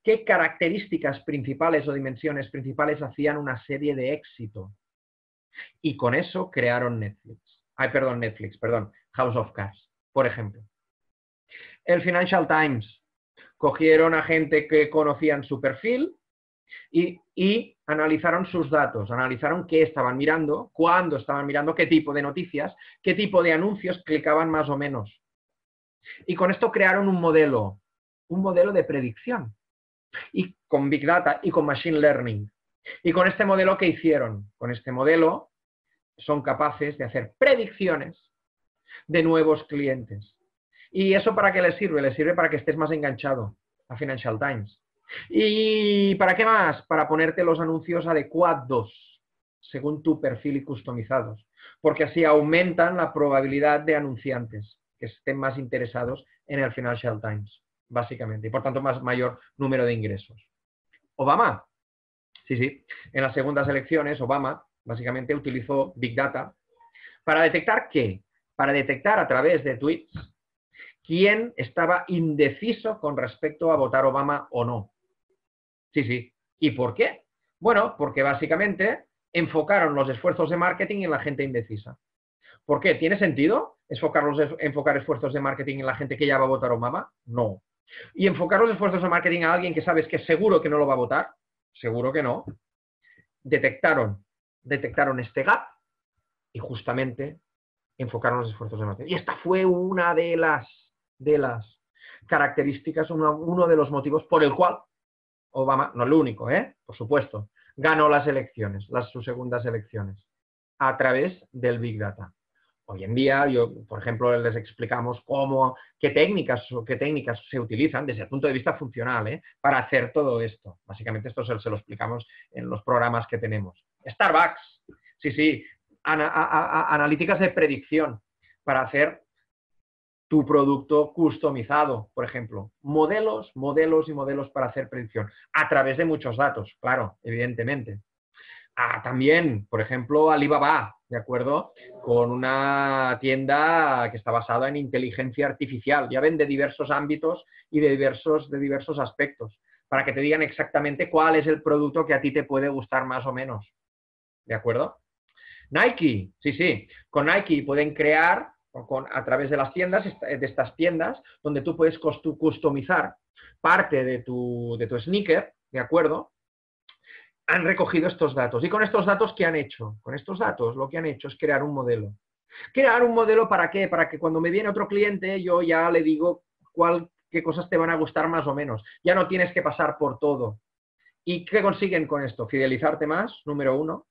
qué características principales o dimensiones principales hacían una serie de éxito. Y con eso crearon House of Cards, por ejemplo. El Financial Times, cogieron a gente que conocían su perfil y analizaron sus datos, analizaron qué estaban mirando, cuándo estaban mirando, qué tipo de noticias, qué tipo de anuncios clicaban más o menos. Y con esto crearon un modelo de predicción. Y con Big Data y con Machine Learning. Y con este modelo, ¿qué hicieron? Con este modelo son capaces de hacer predicciones de nuevos clientes. ¿Y eso para qué les sirve? Les sirve para que estés más enganchado a Financial Times. ¿Y para qué más? Para ponerte los anuncios adecuados, según tu perfil y customizados, porque así aumentan la probabilidad de anunciantes que estén más interesados en el Financial Times, básicamente, y por tanto mayor número de ingresos. Obama, sí, en las segundas elecciones Obama básicamente utilizó Big Data para detectar ¿qué? Para detectar a través de tweets quién estaba indeciso con respecto a votar Obama o no. Sí. ¿Y por qué? Bueno, porque básicamente enfocaron los esfuerzos de marketing en la gente indecisa. ¿Por qué? ¿Tiene sentido enfocar esfuerzos de marketing en la gente que ya va a votar Obama? No. ¿Y enfocar los esfuerzos de marketing a alguien que sabes que seguro que no lo va a votar? Seguro que no. Detectaron este gap y justamente enfocaron los esfuerzos de marketing. Y esta fue una de las características, uno de los motivos por el cual Obama, no el único, por supuesto, ganó las elecciones, sus segundas elecciones, a través del Big Data. Hoy en día, por ejemplo, les explicamos qué técnicas se utilizan desde el punto de vista funcional, para hacer todo esto. Básicamente esto se lo explicamos en los programas que tenemos. Starbucks, sí, analíticas de predicción para hacer tu producto customizado, por ejemplo. Modelos para hacer predicción, a través de muchos datos, claro, evidentemente. También, por ejemplo, Alibaba, ¿de acuerdo? Con una tienda que está basada en inteligencia artificial. Ya ven de diversos ámbitos y de diversos aspectos, para que te digan exactamente cuál es el producto que a ti te puede gustar más o menos, ¿de acuerdo? Nike, sí, con Nike pueden crear a través de las tiendas, donde tú puedes customizar parte de tu sneaker, ¿de acuerdo? Han recogido estos datos. ¿Y con estos datos qué han hecho? Con estos datos lo que han hecho es crear un modelo. ¿Crear un modelo para qué? Para que cuando me viene otro cliente yo ya le digo qué cosas te van a gustar más o menos. Ya no tienes que pasar por todo. ¿Y qué consiguen con esto? Fidelizarte más, número uno.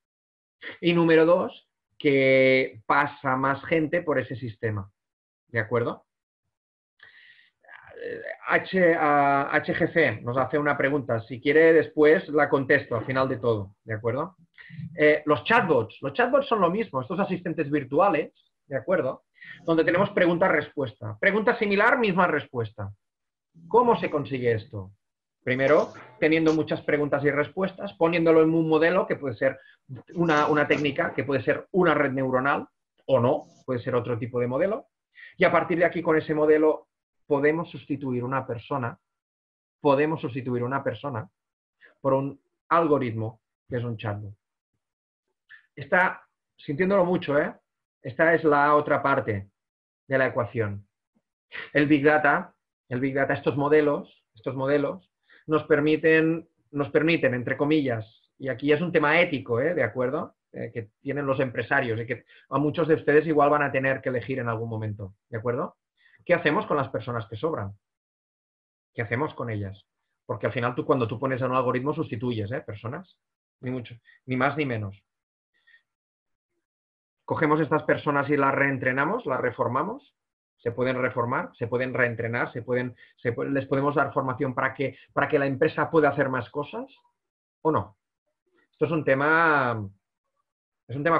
Y número dos, que pasa más gente por ese sistema, ¿de acuerdo? HGC nos hace una pregunta. Si quiere, después la contesto al final de todo, ¿de acuerdo? Los chatbots son lo mismo, estos asistentes virtuales, ¿de acuerdo? Donde tenemos pregunta-respuesta. Pregunta similar, misma respuesta. ¿Cómo se consigue esto? Primero, teniendo muchas preguntas y respuestas, poniéndolo en un modelo que puede ser una técnica, que puede ser una red neuronal o no, puede ser otro tipo de modelo. Y a partir de aquí, con ese modelo, podemos sustituir una persona, por un algoritmo que es un chatbot. Está, sintiéndolo mucho, ¿eh? Esta es la otra parte de la ecuación. El Big Data, estos modelos nos permiten, entre comillas, y aquí es un tema ético, ¿eh? ¿De acuerdo? Que tienen los empresarios y que a muchos de ustedes igual van a tener que elegir en algún momento, ¿de acuerdo? ¿Qué hacemos con las personas que sobran? ¿Qué hacemos con ellas? Porque al final tú, cuando tú pones en un algoritmo, sustituyes, ¿eh? Personas, ni mucho, ni más ni menos. Cogemos estas personas y las reentrenamos, las reformamos, se pueden reformar, se pueden reentrenar, les podemos dar formación para que la empresa pueda hacer más cosas, ¿o no? Esto es un tema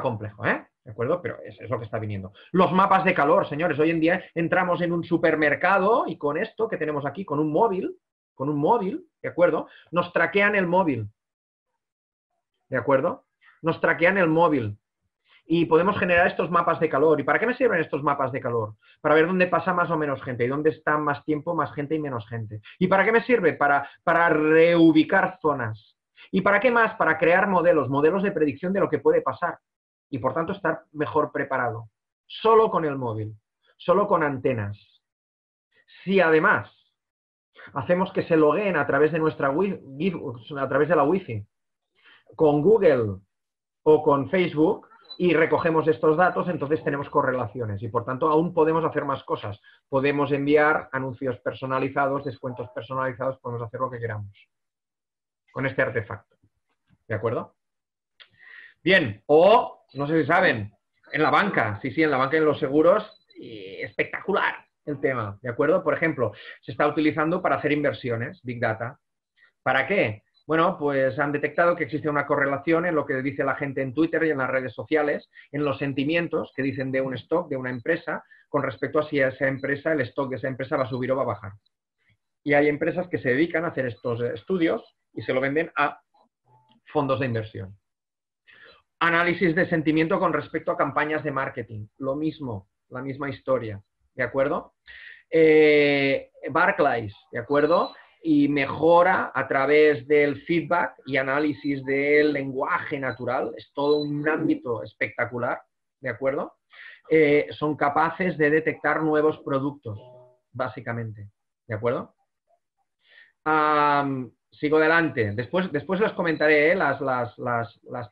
complejo, ¿eh? ¿De acuerdo? Pero es lo que está viniendo. Los mapas de calor, señores. Hoy en día entramos en un supermercado y con esto que tenemos aquí, con un móvil, ¿de acuerdo? Nos traquean el móvil, ¿de acuerdo? Nos traquean el móvil. Y podemos generar estos mapas de calor. ¿Y para qué me sirven estos mapas de calor? Para ver dónde pasa más o menos gente y dónde está más tiempo, más gente y menos gente. ¿Y para qué me sirve? Para reubicar zonas. ¿Y para qué más? Para crear modelos de predicción de lo que puede pasar. Y por tanto estar mejor preparado. Solo con el móvil. Solo con antenas. Si además hacemos que se logueen a través de nuestra wifi, a través de la Wi-Fi, con Google o con Facebook, y recogemos estos datos, entonces tenemos correlaciones y por tanto aún podemos hacer más cosas. Podemos enviar anuncios personalizados, descuentos personalizados, podemos hacer lo que queramos con este artefacto. ¿De acuerdo? Bien, o no sé si saben, en la banca, sí, en la banca y en los seguros, espectacular el tema. ¿De acuerdo? Por ejemplo, se está utilizando para hacer inversiones, Big Data. ¿Para qué? Bueno, pues han detectado que existe una correlación en lo que dice la gente en Twitter y en las redes sociales, en los sentimientos que dicen de un stock, de una empresa, con respecto a si esa empresa, el stock de esa empresa va a subir o va a bajar. Y hay empresas que se dedican a hacer estos estudios y se lo venden a fondos de inversión. Análisis de sentimiento con respecto a campañas de marketing. Lo mismo, la misma historia, ¿de acuerdo? Barclays, ¿de acuerdo? Y mejora a través del feedback y análisis del lenguaje natural. Es todo un ámbito espectacular, ¿de acuerdo? Son capaces de detectar nuevos productos, básicamente, ¿de acuerdo? Sigo adelante. Después les comentaré las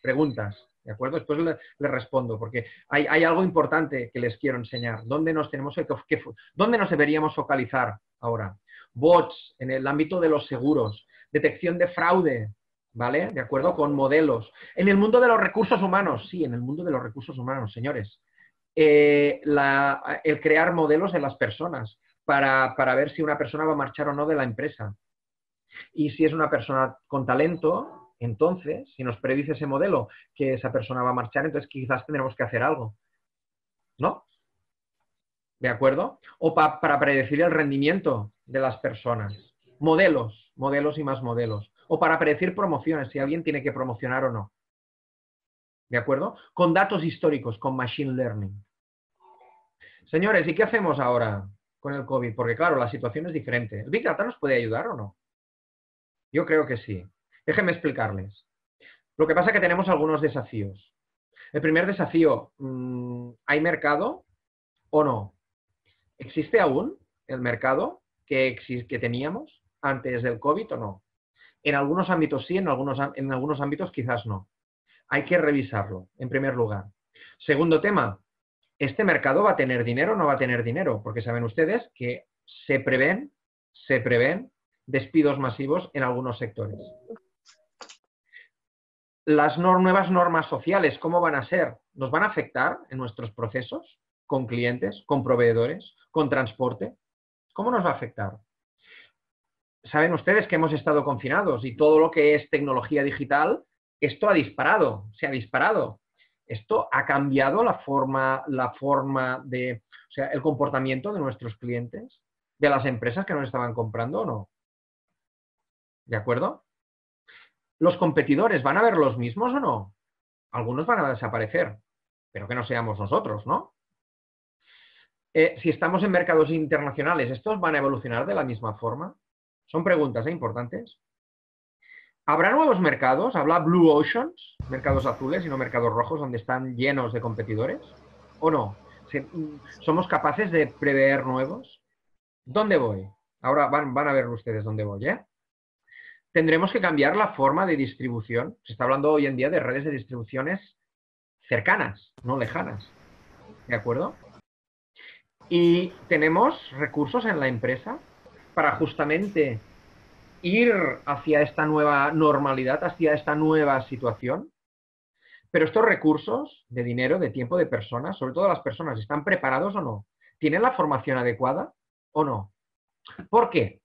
preguntas, ¿de acuerdo? Después les respondo, porque hay algo importante que les quiero enseñar. ¿Dónde nos deberíamos focalizar ahora? Bots, en el ámbito de los seguros, detección de fraude, ¿vale? De acuerdo, con modelos. En el mundo de los recursos humanos, sí, en el mundo de los recursos humanos, señores. El crear modelos en las personas para ver si una persona va a marchar o no de la empresa. Y si es una persona con talento, entonces, si nos predice ese modelo que esa persona va a marchar, entonces quizás tendremos que hacer algo, ¿no? ¿De acuerdo? O para predecir el rendimiento de las personas. Modelos y más modelos. O para predecir promociones, si alguien tiene que promocionar o no. ¿De acuerdo? Con datos históricos, con machine learning. Señores, ¿y qué hacemos ahora con el COVID? Porque claro, la situación es diferente. ¿El Big Data nos puede ayudar o no? Yo creo que sí. Déjenme explicarles. Lo que pasa es que tenemos algunos desafíos. El primer desafío, ¿hay mercado o no? ¿Existe aún el mercado que teníamos antes del COVID o no? En algunos ámbitos sí, en algunos ámbitos quizás no. Hay que revisarlo, en primer lugar. Segundo tema, ¿este mercado va a tener dinero o no va a tener dinero? Porque saben ustedes que se prevén despidos masivos en algunos sectores. Las nuevas normas sociales, ¿cómo van a ser? ¿Nos van a afectar en nuestros procesos? ¿Con clientes? ¿Con proveedores? ¿Con transporte? ¿Cómo nos va a afectar? saben ustedes que hemos estado confinados y todo lo que es tecnología digital, esto ha disparado, se ha disparado. Esto ha cambiado la forma de, o sea, el comportamiento de nuestros clientes, de las empresas que nos estaban comprando o no. ¿De acuerdo? ¿Los competidores van a ver los mismos o no? Algunos van a desaparecer, pero que no seamos nosotros, ¿no? Si estamos en mercados internacionales, ¿estos van a evolucionar de la misma forma? Son preguntas importantes. ¿Habrá nuevos mercados? ¿Habla Blue Oceans? Mercados azules y no mercados rojos, donde están llenos de competidores. ¿O no? ¿Somos capaces de prever nuevos? ¿Dónde voy? Ahora van a ver ustedes dónde voy, ¿eh? Tendremos que cambiar la forma de distribución. Se está hablando hoy en día de redes de distribuciones cercanas, no lejanas. ¿De acuerdo? Y tenemos recursos en la empresa para justamente ir hacia esta nueva normalidad, hacia esta nueva situación. Pero estos recursos de dinero, de tiempo, de personas, sobre todo las personas, ¿están preparados o no? ¿Tienen la formación adecuada o no? ¿Por qué?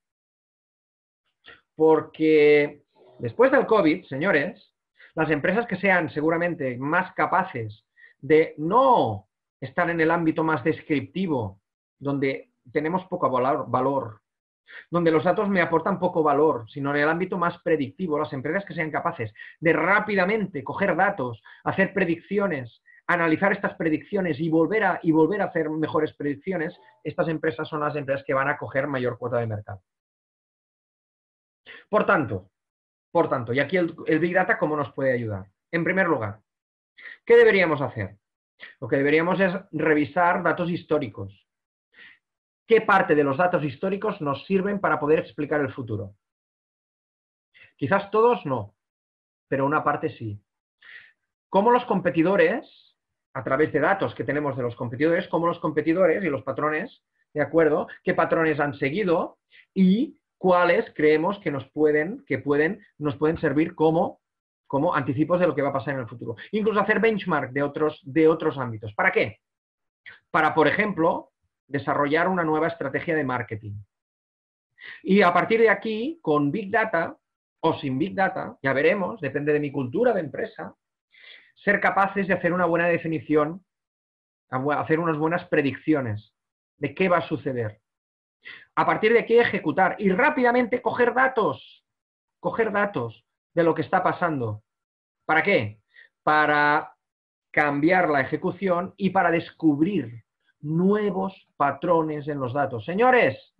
Porque después del COVID, señores, las empresas que sean seguramente más capaces de no estar en el ámbito más descriptivo, donde tenemos poco valor, donde los datos me aportan poco valor, sino en el ámbito más predictivo, las empresas que sean capaces de rápidamente coger datos, hacer predicciones, analizar estas predicciones y volver a hacer mejores predicciones, estas empresas son las empresas que van a coger mayor cuota de mercado. Por tanto, y aquí el Big Data, ¿cómo nos puede ayudar? En primer lugar, ¿qué deberíamos hacer? Lo que deberíamos es revisar datos históricos. ¿Qué parte de los datos históricos nos sirven para poder explicar el futuro? Quizás todos no, pero una parte sí. ¿Cómo los competidores, a través de datos que tenemos de los competidores, cómo los competidores y los patrones, ¿de acuerdo? ¿Qué patrones han seguido y cuáles creemos que nos pueden servir como anticipos de lo que va a pasar en el futuro? Incluso hacer benchmark de otros ámbitos. ¿Para qué? Para, por ejemplo, desarrollar una nueva estrategia de marketing. Y a partir de aquí, con Big Data o sin Big Data, ya veremos, depende de mi cultura de empresa, ser capaces de hacer una buena definición, hacer unas buenas predicciones de qué va a suceder. A partir de aquí, ejecutar y rápidamente coger datos de lo que está pasando. ¿Para qué? Para cambiar la ejecución y para descubrir nuevos patrones en los datos. Señores,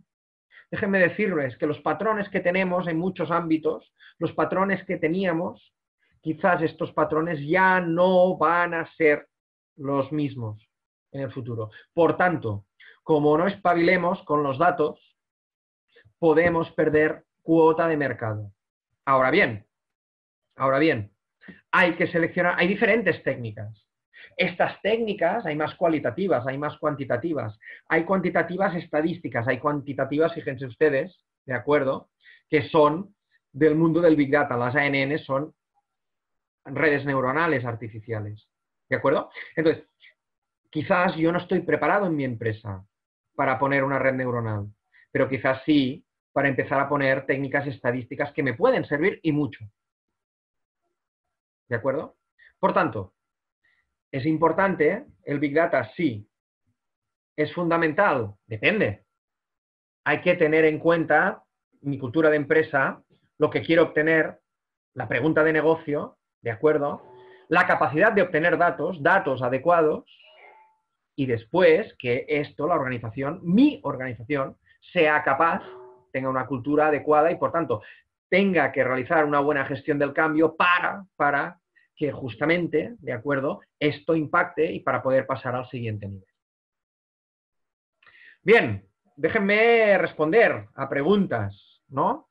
déjenme decirles que los patrones que tenemos en muchos ámbitos, los patrones que teníamos, quizás estos patrones ya no van a ser los mismos en el futuro. Por tanto, como no espabilemos con los datos, podemos perder cuota de mercado. Ahora bien, hay que seleccionar, hay diferentes técnicas. Estas técnicas, hay más cualitativas, hay más cuantitativas, hay cuantitativas estadísticas, hay cuantitativas, fíjense ustedes, ¿de acuerdo?, que son del mundo del Big Data. Las ANN son redes neuronales artificiales, ¿de acuerdo? Entonces, quizás yo no estoy preparado en mi empresa para poner una red neuronal, pero quizás sí para empezar a poner técnicas estadísticas que me pueden servir y mucho. ¿De acuerdo? Por tanto, ¿es importante el Big Data? Sí. ¿Es fundamental? Depende. Hay que tener en cuenta mi cultura de empresa, lo que quiero obtener, la pregunta de negocio, ¿de acuerdo? La capacidad de obtener datos adecuados y después que esto, la organización, mi organización, sea capaz, tenga una cultura adecuada y, por tanto, tenga que realizar una buena gestión del cambio para que justamente, ¿de acuerdo?, esto impacte y para poder pasar al siguiente nivel. Bien, déjenme responder a preguntas, ¿no?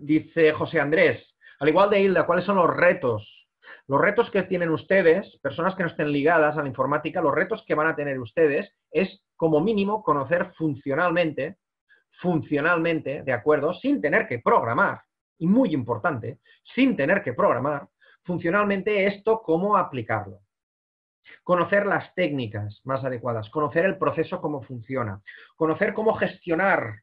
Dice José Andrés, al igual de Hilda, ¿cuáles son los retos? Los retos que tienen ustedes, personas que no estén ligadas a la informática, los retos que van a tener ustedes es, como mínimo, conocer funcionalmente, ¿de acuerdo?, sin tener que programar, y muy importante, sin tener que programar, funcionalmente esto, cómo aplicarlo. Conocer las técnicas más adecuadas, conocer el proceso, cómo funciona, conocer cómo gestionar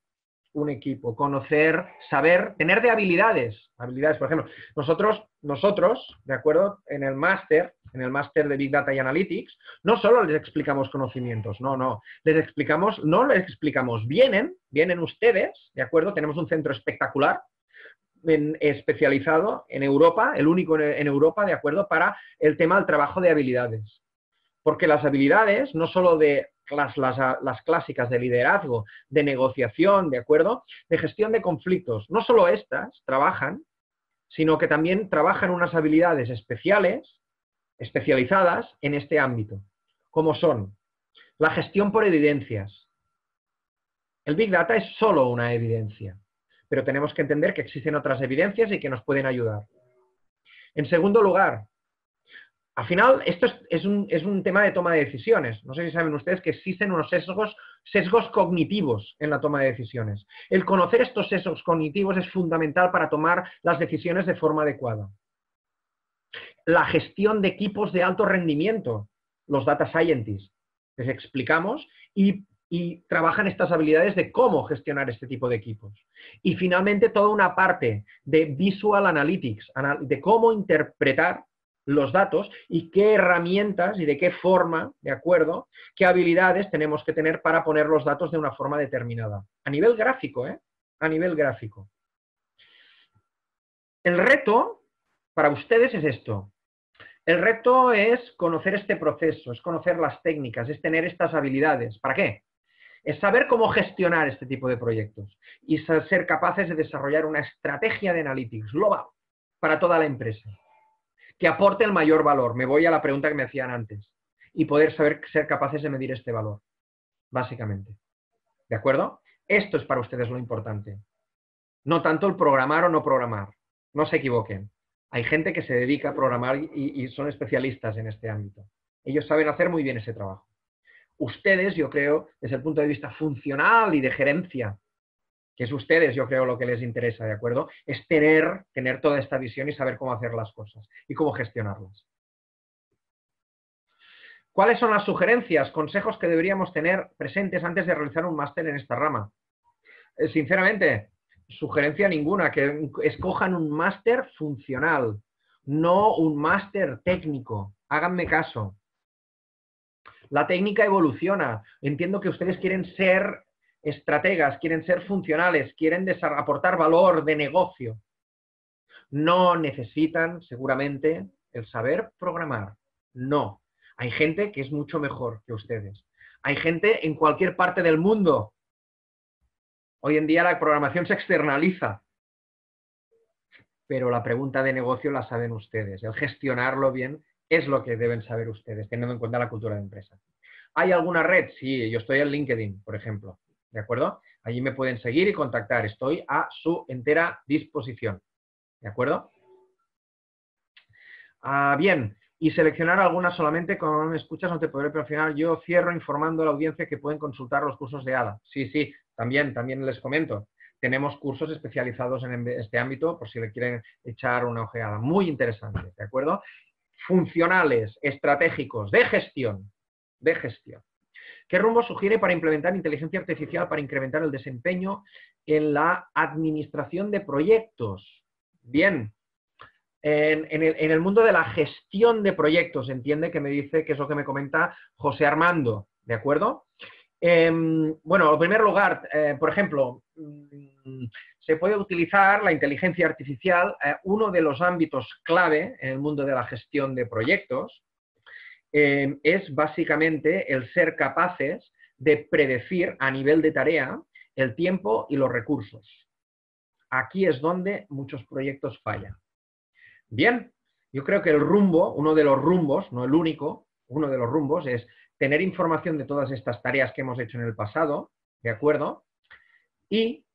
un equipo, conocer, saber, tener de habilidades, por ejemplo, nosotros, ¿de acuerdo? En el máster de Big Data y Analytics, no solo les explicamos conocimientos, no les explicamos, vienen ustedes, ¿de acuerdo? Tenemos un centro espectacular, especializado en Europa, el único en Europa, ¿de acuerdo? Para el tema del trabajo de habilidades. Porque las habilidades, no solo de las clásicas de liderazgo, de negociación, ¿de acuerdo? De gestión de conflictos. No solo estas trabajan, sino que también trabajan unas habilidades especializadas en este ámbito. Como son la gestión por evidencias. El Big Data es solo una evidencia, pero tenemos que entender que existen otras evidencias y que nos pueden ayudar. En segundo lugar, al final, esto es un tema de toma de decisiones. No sé si saben ustedes que existen unos sesgos cognitivos en la toma de decisiones. El conocer estos sesgos cognitivos es fundamental para tomar las decisiones de forma adecuada. La gestión de equipos de alto rendimiento, los data scientists, les explicamos y trabajan estas habilidades de cómo gestionar este tipo de equipos. Y finalmente, toda una parte de Visual Analytics, de cómo interpretar los datos y qué herramientas y de qué forma, ¿de acuerdo? Qué habilidades tenemos que tener para poner los datos de una forma determinada. A nivel gráfico, ¿eh? A nivel gráfico. El reto para ustedes es esto. El reto es conocer este proceso, es conocer las técnicas, es tener estas habilidades. ¿Para qué? Es saber cómo gestionar este tipo de proyectos y ser capaces de desarrollar una estrategia de analytics global para toda la empresa, que aporte el mayor valor. Me voy a la pregunta que me hacían antes. Y poder ser capaces de medir este valor, básicamente. ¿De acuerdo? Esto es para ustedes lo importante. No tanto el programar o no programar. No se equivoquen. Hay gente que se dedica a programar y son especialistas en este ámbito. Ellos saben hacer muy bien ese trabajo. Ustedes, yo creo, desde el punto de vista funcional y de gerencia, que es ustedes, yo creo, lo que les interesa, ¿de acuerdo? Es tener toda esta visión y saber cómo hacer las cosas y cómo gestionarlas. ¿Cuáles son las sugerencias, consejos que deberíamos tener presentes antes de realizar un máster en esta rama? Sinceramente, sugerencia ninguna, que escojan un máster funcional, no un máster técnico. Háganme caso. La técnica evoluciona. Entiendo que ustedes quieren ser estrategas, quieren ser funcionales, quieren aportar valor de negocio. No necesitan, seguramente, el saber programar. No. Hay gente que es mucho mejor que ustedes. Hay gente en cualquier parte del mundo. Hoy en día la programación se externaliza. Pero la pregunta de negocio la saben ustedes. El gestionarlo bien es lo que deben saber ustedes, teniendo en cuenta la cultura de empresa. ¿Hay alguna red? Sí, yo estoy en LinkedIn, por ejemplo. ¿De acuerdo? Allí me pueden seguir y contactar. Estoy a su entera disposición. ¿De acuerdo? Bien. Y seleccionar algunas solamente. Como no me escuchas, no te podré, pero al final yo cierro informando a la audiencia que pueden consultar los cursos de ADA. Sí, sí. También les comento. Tenemos cursos especializados en este ámbito, por si le quieren echar una ojeada. Muy interesante. ¿De acuerdo? Funcionales, estratégicos, de gestión. De gestión. ¿Qué rumbo sugiere para implementar inteligencia artificial para incrementar el desempeño en la administración de proyectos? Bien, en el mundo de la gestión de proyectos, entiende que me dice, que es lo que me comenta José Armando, ¿de acuerdo? Bueno, en primer lugar, por ejemplo, se puede utilizar la inteligencia artificial, uno de los ámbitos clave en el mundo de la gestión de proyectos, es básicamente el ser capaces de predecir a nivel de tarea el tiempo y los recursos. Aquí es donde muchos proyectos fallan. Bien, yo creo que el rumbo, uno de los rumbos, no el único, uno de los rumbos es tener información de todas estas tareas que hemos hecho en el pasado, ¿de acuerdo? Y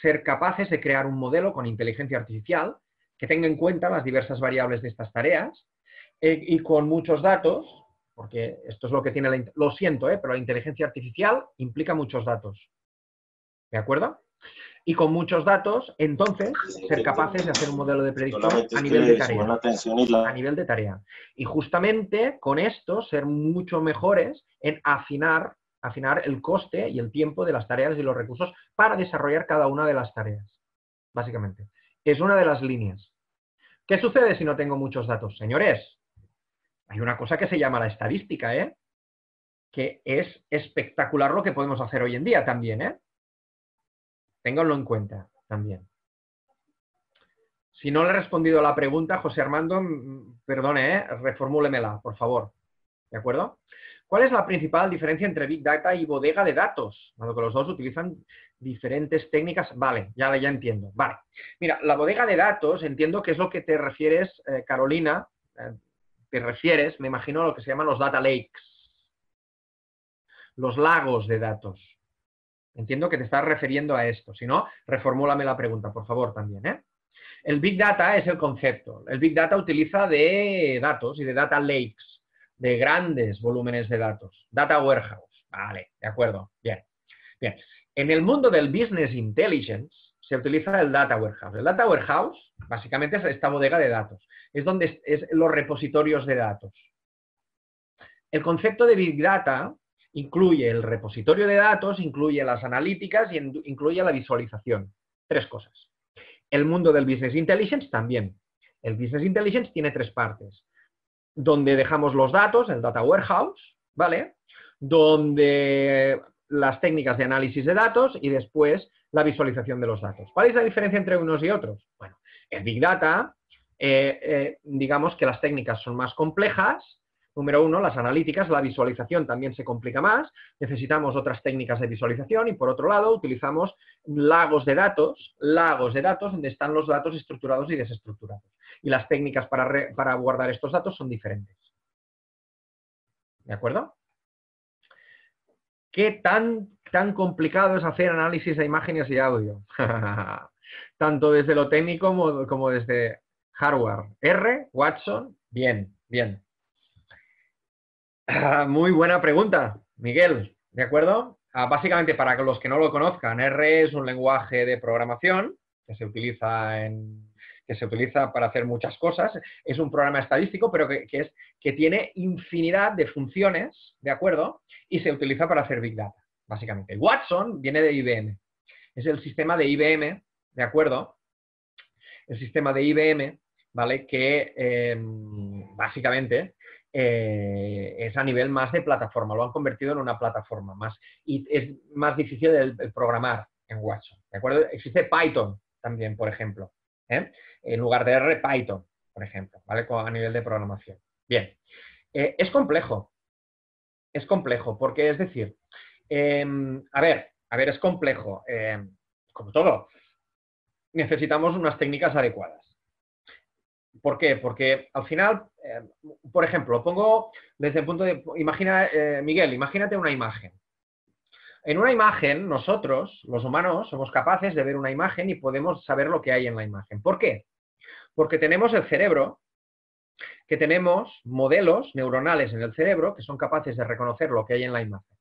ser capaces de crear un modelo con inteligencia artificial que tenga en cuenta las diversas variables de estas tareas y con muchos datos. Porque esto es lo que tiene lo siento, pero la inteligencia artificial implica muchos datos. ¿De acuerdo? y con muchos datos, entonces, ser capaces de hacer un modelo de predicción a nivel de tarea. Y justamente con esto, ser mucho mejores en afinar el coste y el tiempo de las tareas y los recursos para desarrollar cada una de las tareas, básicamente. Es una de las líneas. ¿Qué sucede si no tengo muchos datos? Señores, hay una cosa que se llama la estadística, ¿eh? Que es espectacular lo que podemos hacer hoy en día también, ¿eh? Ténganlo en cuenta también. Si no le he respondido a la pregunta, José Armando, perdone, ¿eh? Reformúlemela, por favor. ¿De acuerdo? ¿Cuál es la principal diferencia entre Big Data y bodega de datos? Dado que los dos utilizan diferentes técnicas. Vale, ya entiendo. Vale. Mira, la bodega de datos, entiendo que es lo que te refieres, Carolina, te refieres, me imagino, a lo que se llaman los data lakes. Los lagos de datos. Entiendo que te estás refiriendo a esto. Si no, reformúlame la pregunta, por favor, también, ¿eh? El Big Data es el concepto. El Big Data utiliza de datos y de data lakes. De grandes volúmenes de datos. Data warehouse. Vale, de acuerdo. Bien. En el mundo del business intelligence se utiliza el data warehouse. El data warehouse básicamente es esta bodega de datos. Es donde es los repositorios de datos. El concepto de Big Data incluye el repositorio de datos, incluye las analíticas y incluye la visualización. Tres cosas. El mundo del business intelligence también. El business intelligence tiene tres partes. Donde dejamos los datos, el data warehouse, ¿vale? Donde las técnicas de análisis de datos y después la visualización de los datos. ¿Cuál es la diferencia entre unos y otros? Bueno, el Big Data, digamos que las técnicas son más complejas. Número uno, las analíticas, la visualización también se complica más. Necesitamos otras técnicas de visualización y, por otro lado, utilizamos lagos de datos donde están los datos estructurados y desestructurados. Y las técnicas para guardar estos datos son diferentes. ¿De acuerdo? ¿Qué tan complicado es hacer análisis de imágenes y audio? Tanto desde lo técnico como desde hardware. R, Watson, bien. Muy buena pregunta, Miguel, ¿de acuerdo? Básicamente, para los que no lo conozcan, R es un lenguaje de programación que se utiliza para hacer muchas cosas. Es un programa estadístico, pero que tiene infinidad de funciones, ¿de acuerdo? Y se utiliza para hacer Big Data, básicamente. Watson viene de IBM. Es el sistema de IBM, ¿de acuerdo? El sistema de IBM, ¿vale? Que básicamente... es a nivel más de plataforma, lo han convertido en una plataforma más, y es más difícil el programar en Watson, ¿de acuerdo? Existe Python también, por ejemplo, ¿eh? En lugar de R, Python, por ejemplo, ¿vale? A nivel de programación. Bien, es complejo, porque es decir, es complejo, como todo, necesitamos unas técnicas adecuadas. ¿Por qué? Porque al final, por ejemplo, pongo desde el punto de... Miguel, imagínate una imagen. En una imagen, nosotros, los humanos, somos capaces de ver una imagen y podemos saber lo que hay en la imagen. ¿Por qué? Porque tenemos el cerebro, que tenemos modelos neuronales en el cerebro que son capaces de reconocer lo que hay en la imagen.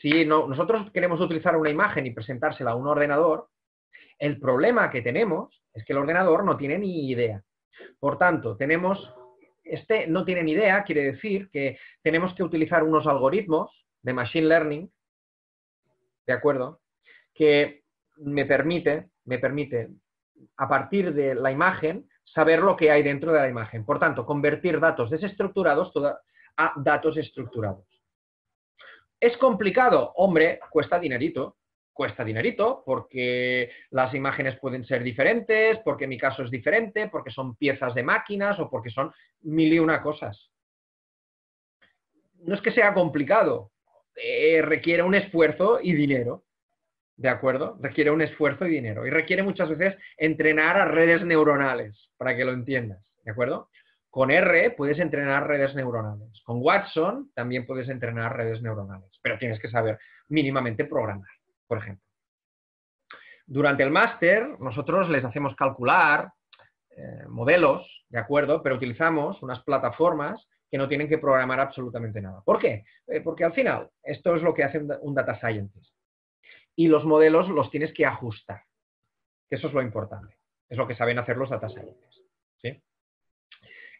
Si nosotros queremos utilizar una imagen y presentársela a un ordenador, el problema que tenemos es que el ordenador no tiene ni idea. Por tanto, no tiene ni idea, quiere decir que tenemos que utilizar unos algoritmos de machine learning, ¿de acuerdo? Que me permite, a partir de la imagen, saber lo que hay dentro de la imagen. Por tanto, convertir datos desestructurados a datos estructurados. ¿Es complicado? Hombre, cuesta dinerito. Cuesta dinerito porque las imágenes pueden ser diferentes, porque mi caso es diferente, porque son piezas de máquinas o porque son mil y una cosas. No es que sea complicado, requiere un esfuerzo y dinero, ¿de acuerdo? Requiere un esfuerzo y dinero y requiere muchas veces entrenar a redes neuronales, para que lo entiendas, ¿de acuerdo? Con R puedes entrenar redes neuronales, con Watson también puedes entrenar redes neuronales, pero tienes que saber mínimamente programar. Por ejemplo, durante el máster nosotros les hacemos calcular modelos, ¿de acuerdo? Pero utilizamos unas plataformas que no tienen que programar absolutamente nada. ¿Por qué? Porque al final esto es lo que hace un data scientist. y los modelos los tienes que ajustar. Eso es lo importante. Es lo que saben hacer los data scientists, ¿sí?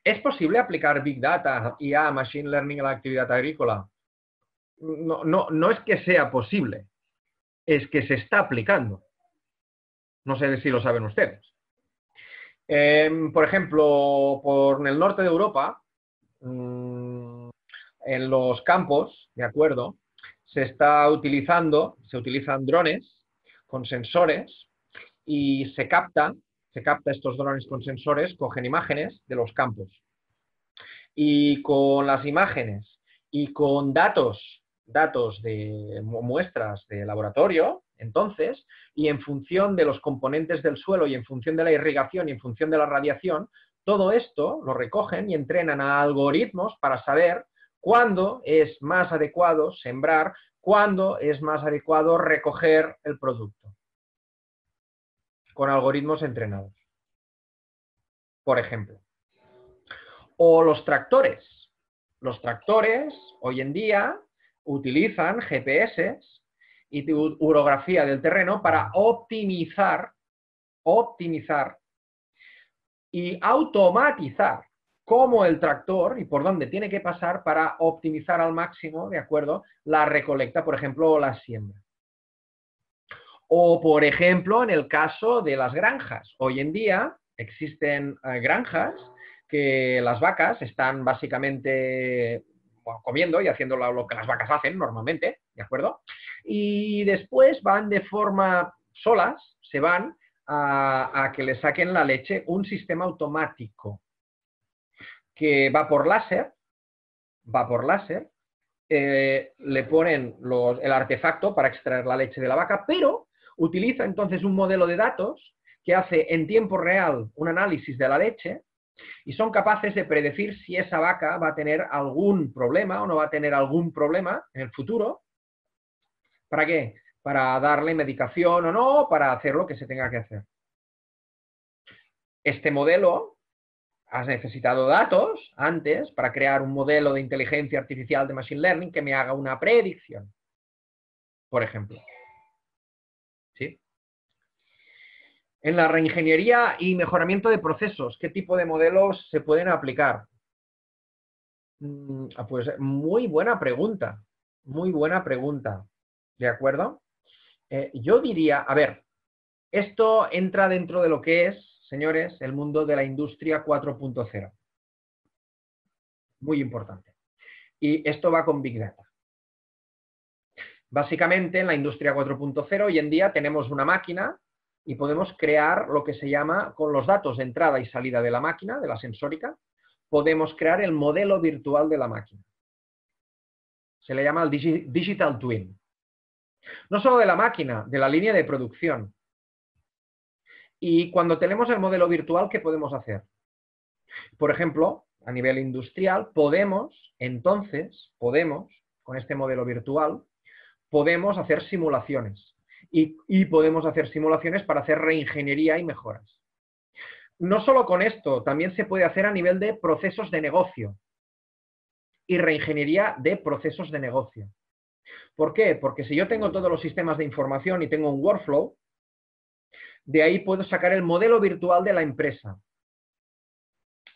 ¿Es posible aplicar Big Data, IA, Machine Learning a la actividad agrícola? No es que sea posible, es que se está aplicando. No sé si lo saben ustedes. Por ejemplo, por el norte de Europa, en los campos, ¿de acuerdo? Se utilizan drones con sensores y se capta estos drones con sensores, cogen imágenes de los campos. Y con las imágenes y con datos de muestras de laboratorio, entonces, y en función de los componentes del suelo y en función de la irrigación y en función de la radiación, todo esto lo recogen y entrenan a algoritmos para saber cuándo es más adecuado sembrar, cuándo es más adecuado recoger el producto. Con algoritmos entrenados, por ejemplo. O los tractores. Los tractores hoy en día utilizan GPS y orografía del terreno para optimizar y automatizar cómo el tractor y por dónde tiene que pasar para optimizar al máximo, ¿de acuerdo?, la recolecta, por ejemplo, o la siembra. O, por ejemplo, en el caso de las granjas. Hoy en día existen granjas que las vacas están básicamente comiendo y haciendo lo que las vacas hacen normalmente, ¿de acuerdo? Y después van de forma solas, se van a que le saquen la leche, un sistema automático que va por láser, le ponen el artefacto para extraer la leche de la vaca, pero utiliza entonces un modelo de datos que hace en tiempo real un análisis de la leche y son capaces de predecir si esa vaca va a tener algún problema o no va a tener algún problema en el futuro. ¿Para qué? Para darle medicación o no, para hacer lo que se tenga que hacer. Este modelo, has necesitado datos antes para crear un modelo de inteligencia artificial de Machine Learning que me haga una predicción, por ejemplo. ¿Sí? En la reingeniería y mejoramiento de procesos, ¿qué tipo de modelos se pueden aplicar? Pues muy buena pregunta, ¿de acuerdo? Yo diría, a ver, esto entra dentro de lo que es, señores, el mundo de la industria 4.0. Muy importante. Y esto va con Big Data. Básicamente, en la industria 4.0, hoy en día tenemos una máquina y podemos crear lo que se llama, con los datos de entrada y salida de la máquina, de la sensórica, podemos crear el modelo virtual de la máquina. Se le llama el Digital Twin. No solo de la máquina, de la línea de producción. Y cuando tenemos el modelo virtual, ¿qué podemos hacer? Por ejemplo, a nivel industrial, podemos, con este modelo virtual, podemos hacer simulaciones. Y podemos hacer simulaciones para hacer reingeniería y mejoras. No solo con esto, también se puede hacer a nivel de procesos de negocio. Y reingeniería de procesos de negocio. ¿Por qué? Porque si yo tengo todos los sistemas de información y tengo un workflow, de ahí puedo sacar el modelo virtual de la empresa.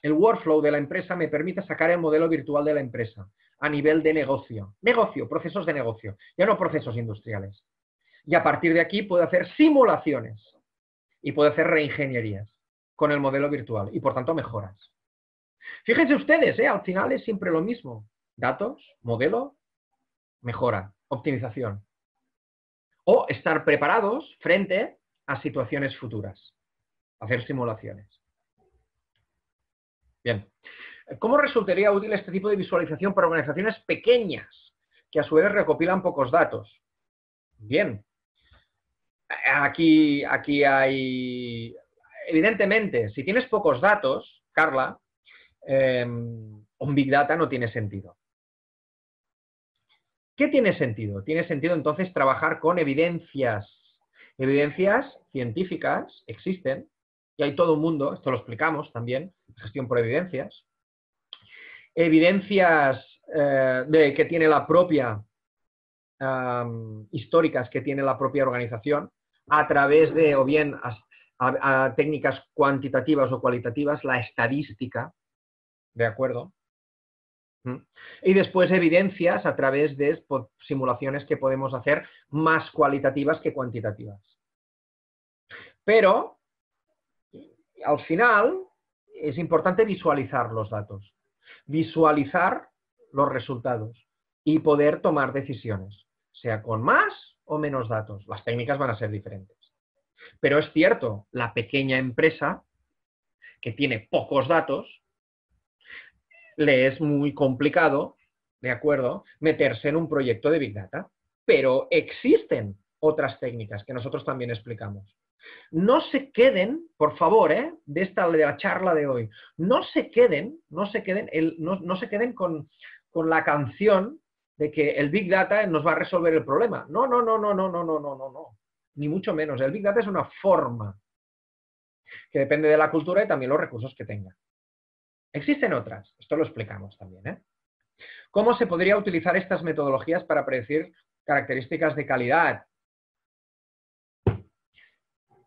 El workflow de la empresa me permite sacar el modelo virtual de la empresa a nivel de negocio. Negocio, procesos de negocio, ya no procesos industriales. Y a partir de aquí puedo hacer simulaciones y puedo hacer reingenierías con el modelo virtual y por tanto mejoras. Fíjense ustedes, al final es siempre lo mismo. Datos, modelo, mejora, optimización. O estar preparados frente a situaciones futuras, hacer simulaciones. Bien, ¿cómo resultaría útil este tipo de visualización para organizaciones pequeñas que a su vez recopilan pocos datos? Bien, aquí hay... Evidentemente, si tienes pocos datos, Carla, un Big Data no tiene sentido. ¿Qué tiene sentido? Tiene sentido entonces trabajar con evidencias. Evidencias científicas existen, y hay todo un mundo, esto lo explicamos también, gestión por evidencias. Evidencias que tiene la propia históricas que tiene la propia organización a través de, o bien a técnicas cuantitativas o cualitativas, la estadística, ¿de acuerdo? Y después evidencias a través de simulaciones que podemos hacer más cualitativas que cuantitativas. Pero, al final, es importante visualizar los datos, visualizar los resultados y poder tomar decisiones, sea con más o menos datos. Las técnicas van a ser diferentes. Pero es cierto, la pequeña empresa que tiene pocos datos, le es muy complicado, ¿de acuerdo?, meterse en un proyecto de Big Data. Pero existen otras técnicas que nosotros también explicamos. No se queden, por favor, de la charla de hoy, no se queden con la canción de que el Big Data nos va a resolver el problema. No, no, no, no, no, no, no, no, no, no. Ni mucho menos. El Big Data es una forma que depende de la cultura y también los recursos que tenga. Existen otras, esto lo explicamos también, ¿Cómo se podría utilizar estas metodologías para predecir características de calidad?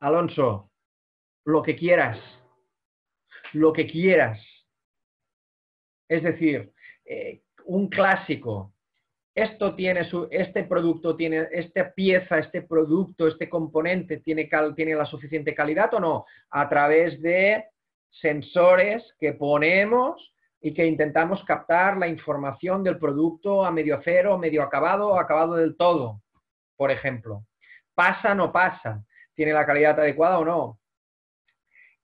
Alonso, lo que quieras, lo que quieras. Es decir, un clásico, esto tiene este producto, tiene esta pieza, este producto, este componente, ¿tiene la suficiente calidad o no? A través de sensores que ponemos y que intentamos captar la información del producto a medio acero, medio acabado o acabado del todo, por ejemplo. ¿Pasa o no pasa? ¿Tiene la calidad adecuada o no?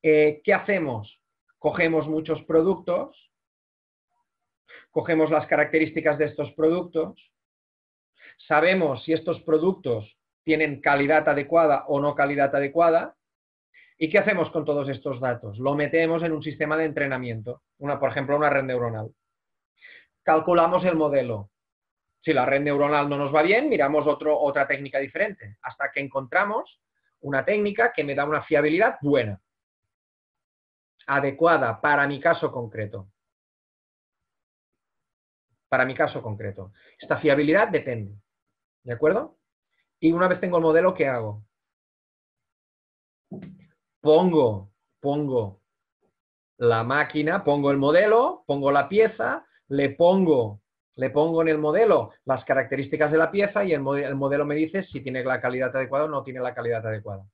¿Qué hacemos? Cogemos muchos productos, cogemos las características de estos productos, sabemos si estos productos tienen calidad adecuada o no calidad adecuada. ¿Y qué hacemos con todos estos datos? Lo metemos en un sistema de entrenamiento, por ejemplo, una red neuronal. Calculamos el modelo. Si la red neuronal no nos va bien, miramos otra técnica diferente, hasta que encontramos una técnica que me da una fiabilidad buena, adecuada para mi caso concreto. Para mi caso concreto. Esta fiabilidad depende, ¿de acuerdo? Y una vez tengo el modelo, ¿qué hago? Pongo la máquina, pongo el modelo, pongo la pieza, le pongo en el modelo las características de la pieza y el modelo me dice si tiene la calidad adecuada o no tiene la calidad adecuada.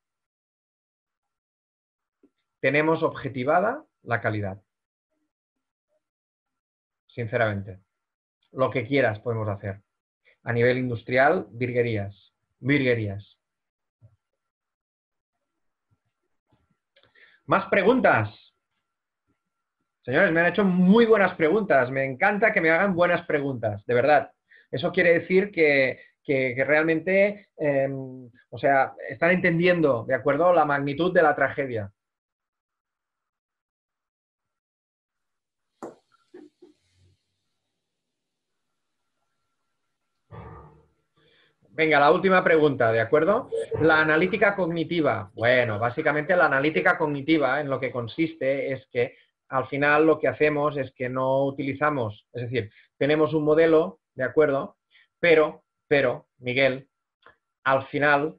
Tenemos objetivada la calidad. Sinceramente. Lo que quieras podemos hacer. A nivel industrial, virguerías. Virguerías. ¿Más preguntas? Señores, me han hecho muy buenas preguntas. Me encanta que me hagan buenas preguntas, de verdad. Eso quiere decir que realmente, o sea, están entendiendo, ¿de acuerdo?, la magnitud de la tragedia. Venga, la última pregunta, ¿de acuerdo? La analítica cognitiva. Bueno, básicamente la analítica cognitiva en lo que consiste es que al final lo que hacemos es que no utilizamos, es decir, tenemos un modelo, ¿de acuerdo? Pero, Miguel, al final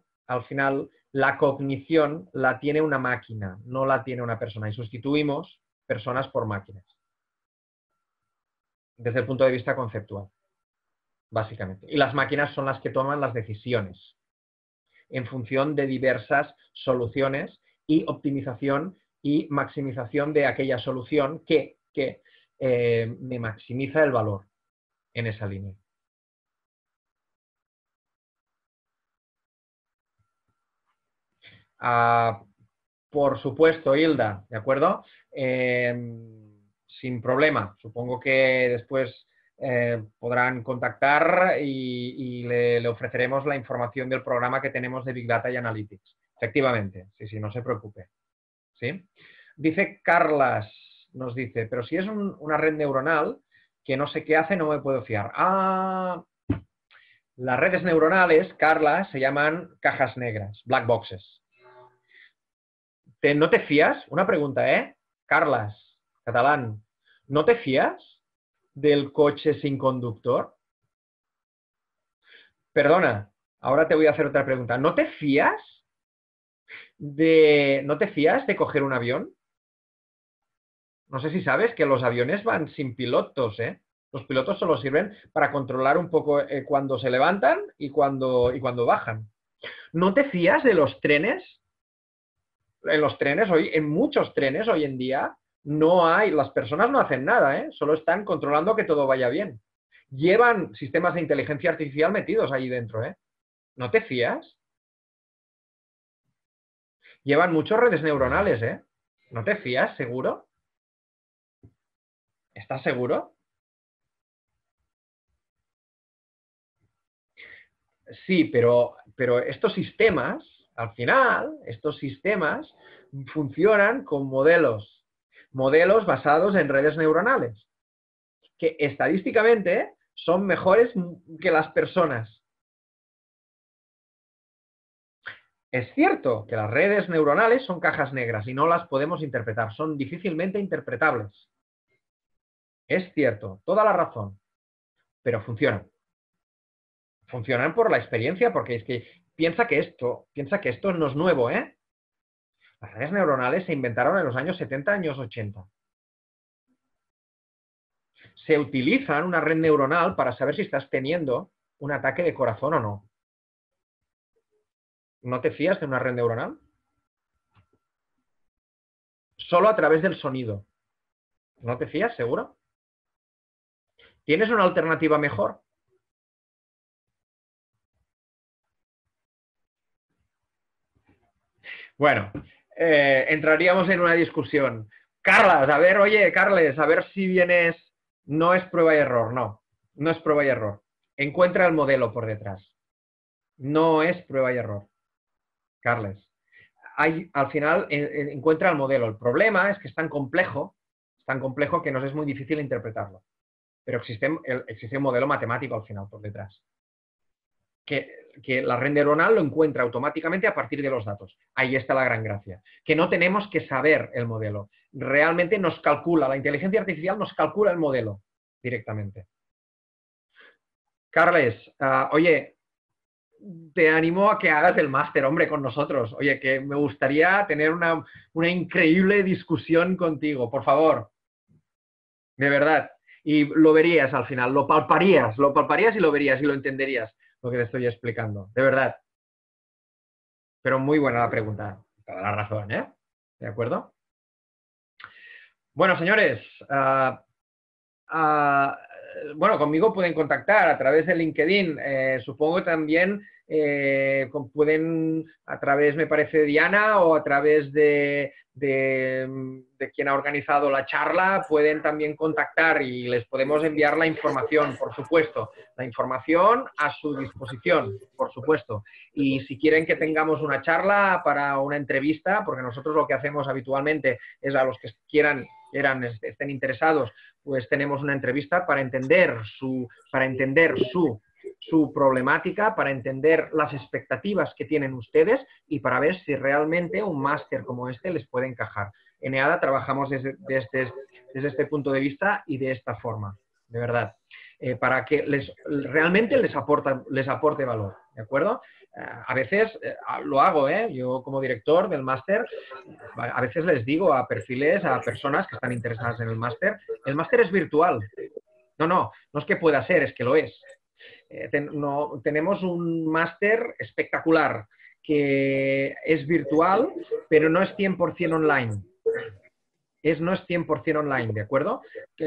la cognición la tiene una máquina, no la tiene una persona y sustituimos personas por máquinas. Desde el punto de vista conceptual. Básicamente. Y las máquinas son las que toman las decisiones en función de diversas soluciones y optimización y maximización de aquella solución que me maximiza el valor en esa línea. Ah, por supuesto, Hilda, ¿de acuerdo? Sin problema. Supongo que después... podrán contactar y le ofreceremos la información del programa que tenemos de Big Data y Analytics. Efectivamente, sí, no se preocupe. ¿Sí? Dice Carlas, nos dice, pero si es una red neuronal que no sé qué hace, no me puedo fiar. Ah, las redes neuronales, Carlas, se llaman cajas negras, black boxes. ¿No te fías? Una pregunta, Carlas, catalán, ¿no te fías del coche sin conductor? Perdona, ahora te voy a hacer otra pregunta. ¿No te fías de coger un avión? No sé si sabes que los aviones van sin pilotos, ¿eh? Los pilotos solo sirven para controlar un poco cuando se levantan y cuando bajan. ¿No te fías de los trenes? En muchos trenes hoy en día las personas no hacen nada, ¿eh? Solo están controlando que todo vaya bien. Llevan sistemas de inteligencia artificial metidos ahí dentro, ¿eh? ¿No te fías? Llevan muchas redes neuronales, ¿eh? ¿No te fías, seguro? ¿Estás seguro? Sí, pero estos sistemas, al final, estos sistemas funcionan con modelos basados en redes neuronales, que estadísticamente son mejores que las personas. Es cierto que las redes neuronales son cajas negras y no las podemos interpretar, son difícilmente interpretables. Es cierto, toda la razón, pero funcionan. Funcionan por la experiencia, porque es que piensa que esto no es nuevo, ¿eh? Las redes neuronales se inventaron en los años 70, años 80. Se utilizan una red neuronal para saber si estás teniendo un ataque de corazón o no. ¿No te fías de una red neuronal? Solo a través del sonido. ¿No te fías, seguro? ¿Tienes una alternativa mejor? Bueno, entraríamos en una discusión. Carles, a ver si vienes... No es prueba y error, no. No es prueba y error. Encuentra el modelo por detrás. No es prueba y error. Carles, al final encuentra el modelo. El problema es que es tan complejo que nos es muy difícil interpretarlo. Pero existe un modelo matemático al final por detrás. Que la red neuronal lo encuentra automáticamente a partir de los datos. Ahí está la gran gracia. Que no tenemos que saber el modelo. Realmente nos calcula, la inteligencia artificial nos calcula el modelo directamente. Carles, oye, te animo a que hagas el máster, hombre, con nosotros. Oye, que me gustaría tener una increíble discusión contigo, por favor. De verdad. Y lo verías al final, lo palparías y lo verías y lo entenderías. Lo que te estoy explicando, de verdad. Pero muy buena la pregunta, toda la razón, ¿eh? ¿De acuerdo? Bueno, señores, bueno, conmigo pueden contactar a través de LinkedIn, supongo también pueden, a través, me parece, Diana, o a través de quien ha organizado la charla, pueden también contactar y les podemos enviar la información, por supuesto. La información a su disposición, por supuesto. Y si quieren que tengamos una charla para una entrevista, porque nosotros lo que hacemos habitualmente es a los que estén interesados, pues tenemos una entrevista para entender su problemática, para entender las expectativas que tienen ustedes y para ver si realmente un máster como este les puede encajar. En EADA trabajamos desde este punto de vista y de esta forma, de verdad, para que realmente les aporte valor, ¿de acuerdo? A veces lo hago, yo como director del máster, a veces les digo a perfiles, a personas que están interesadas en el máster es virtual. No es que pueda ser, es que lo es. Tenemos un máster espectacular que es virtual, pero no es 100% online. No es 100% online, ¿de acuerdo?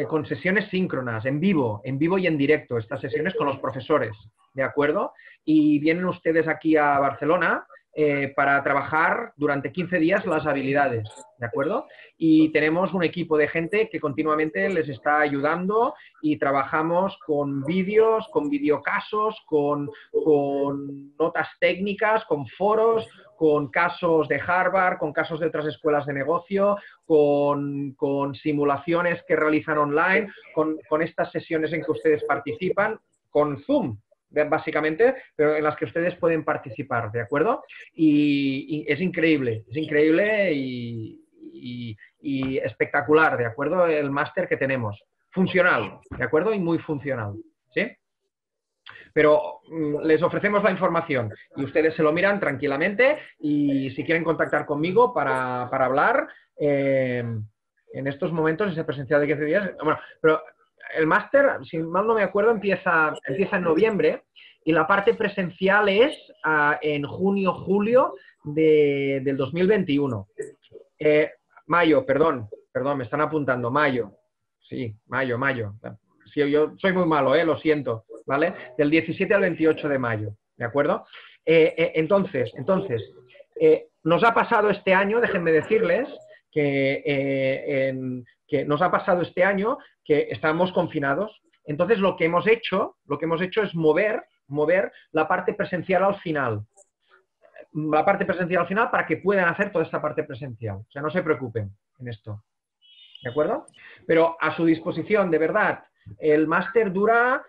Con sesiones síncronas, en vivo y en directo, estas sesiones con los profesores, ¿de acuerdo? Y vienen ustedes aquí a Barcelona para trabajar durante 15 días las habilidades, ¿de acuerdo? Y tenemos un equipo de gente que continuamente les está ayudando y trabajamos con vídeos, con videocasos, con notas técnicas, con foros, con casos de Harvard, con casos de otras escuelas de negocio, con simulaciones que realizan online, con estas sesiones en que ustedes participan, con Zoom, básicamente, pero en las que ustedes pueden participar, ¿de acuerdo? Y es increíble y espectacular, ¿de acuerdo? El máster que tenemos, funcional, ¿de acuerdo? Y muy funcional, ¿sí? pero les ofrecemos la información y ustedes se lo miran tranquilamente, y si quieren contactar conmigo para hablar, en estos momentos esa presencial de 15 días, bueno, pero el máster, si mal no me acuerdo, empieza en noviembre, y la parte presencial es en junio, julio del 2021. Mayo, perdón, me están apuntando, mayo. Sí, mayo. Sí, yo soy muy malo, lo siento, ¿vale? Del 17 al 28 de mayo, ¿de acuerdo? Entonces, nos ha pasado este año, déjenme decirles, que nos ha pasado este año que estamos confinados. Entonces, lo que hemos hecho es mover la parte presencial al final. La parte presencial al final para que puedan hacer toda esta parte presencial. O sea, no se preocupen en esto. ¿De acuerdo? Pero a su disposición, de verdad. El máster dura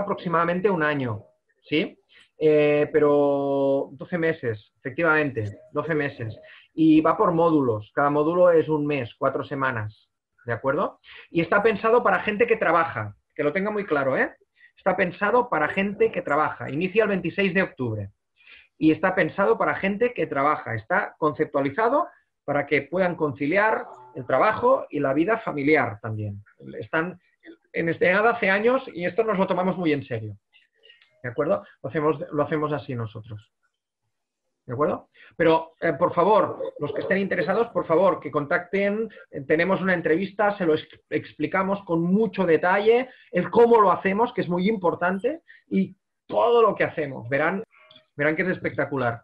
aproximadamente un año, ¿sí? Pero 12 meses, efectivamente, 12 meses. Y va por módulos. Cada módulo es un mes, 4 semanas. ¿De acuerdo? Y está pensado para gente que trabaja. Que lo tenga muy claro, ¿eh? Está pensado para gente que trabaja. Inicia el 26 de octubre. Y está pensado para gente que trabaja. Está conceptualizado para que puedan conciliar el trabajo y la vida familiar también. Están en este EADA hace años y esto nos lo tomamos muy en serio. ¿De acuerdo? Lo hacemos así nosotros. ¿De acuerdo? Pero, por favor, los que estén interesados, por favor, que contacten. Tenemos una entrevista, se lo explicamos con mucho detalle, el cómo lo hacemos, que es muy importante, y todo lo que hacemos. Verán que es espectacular.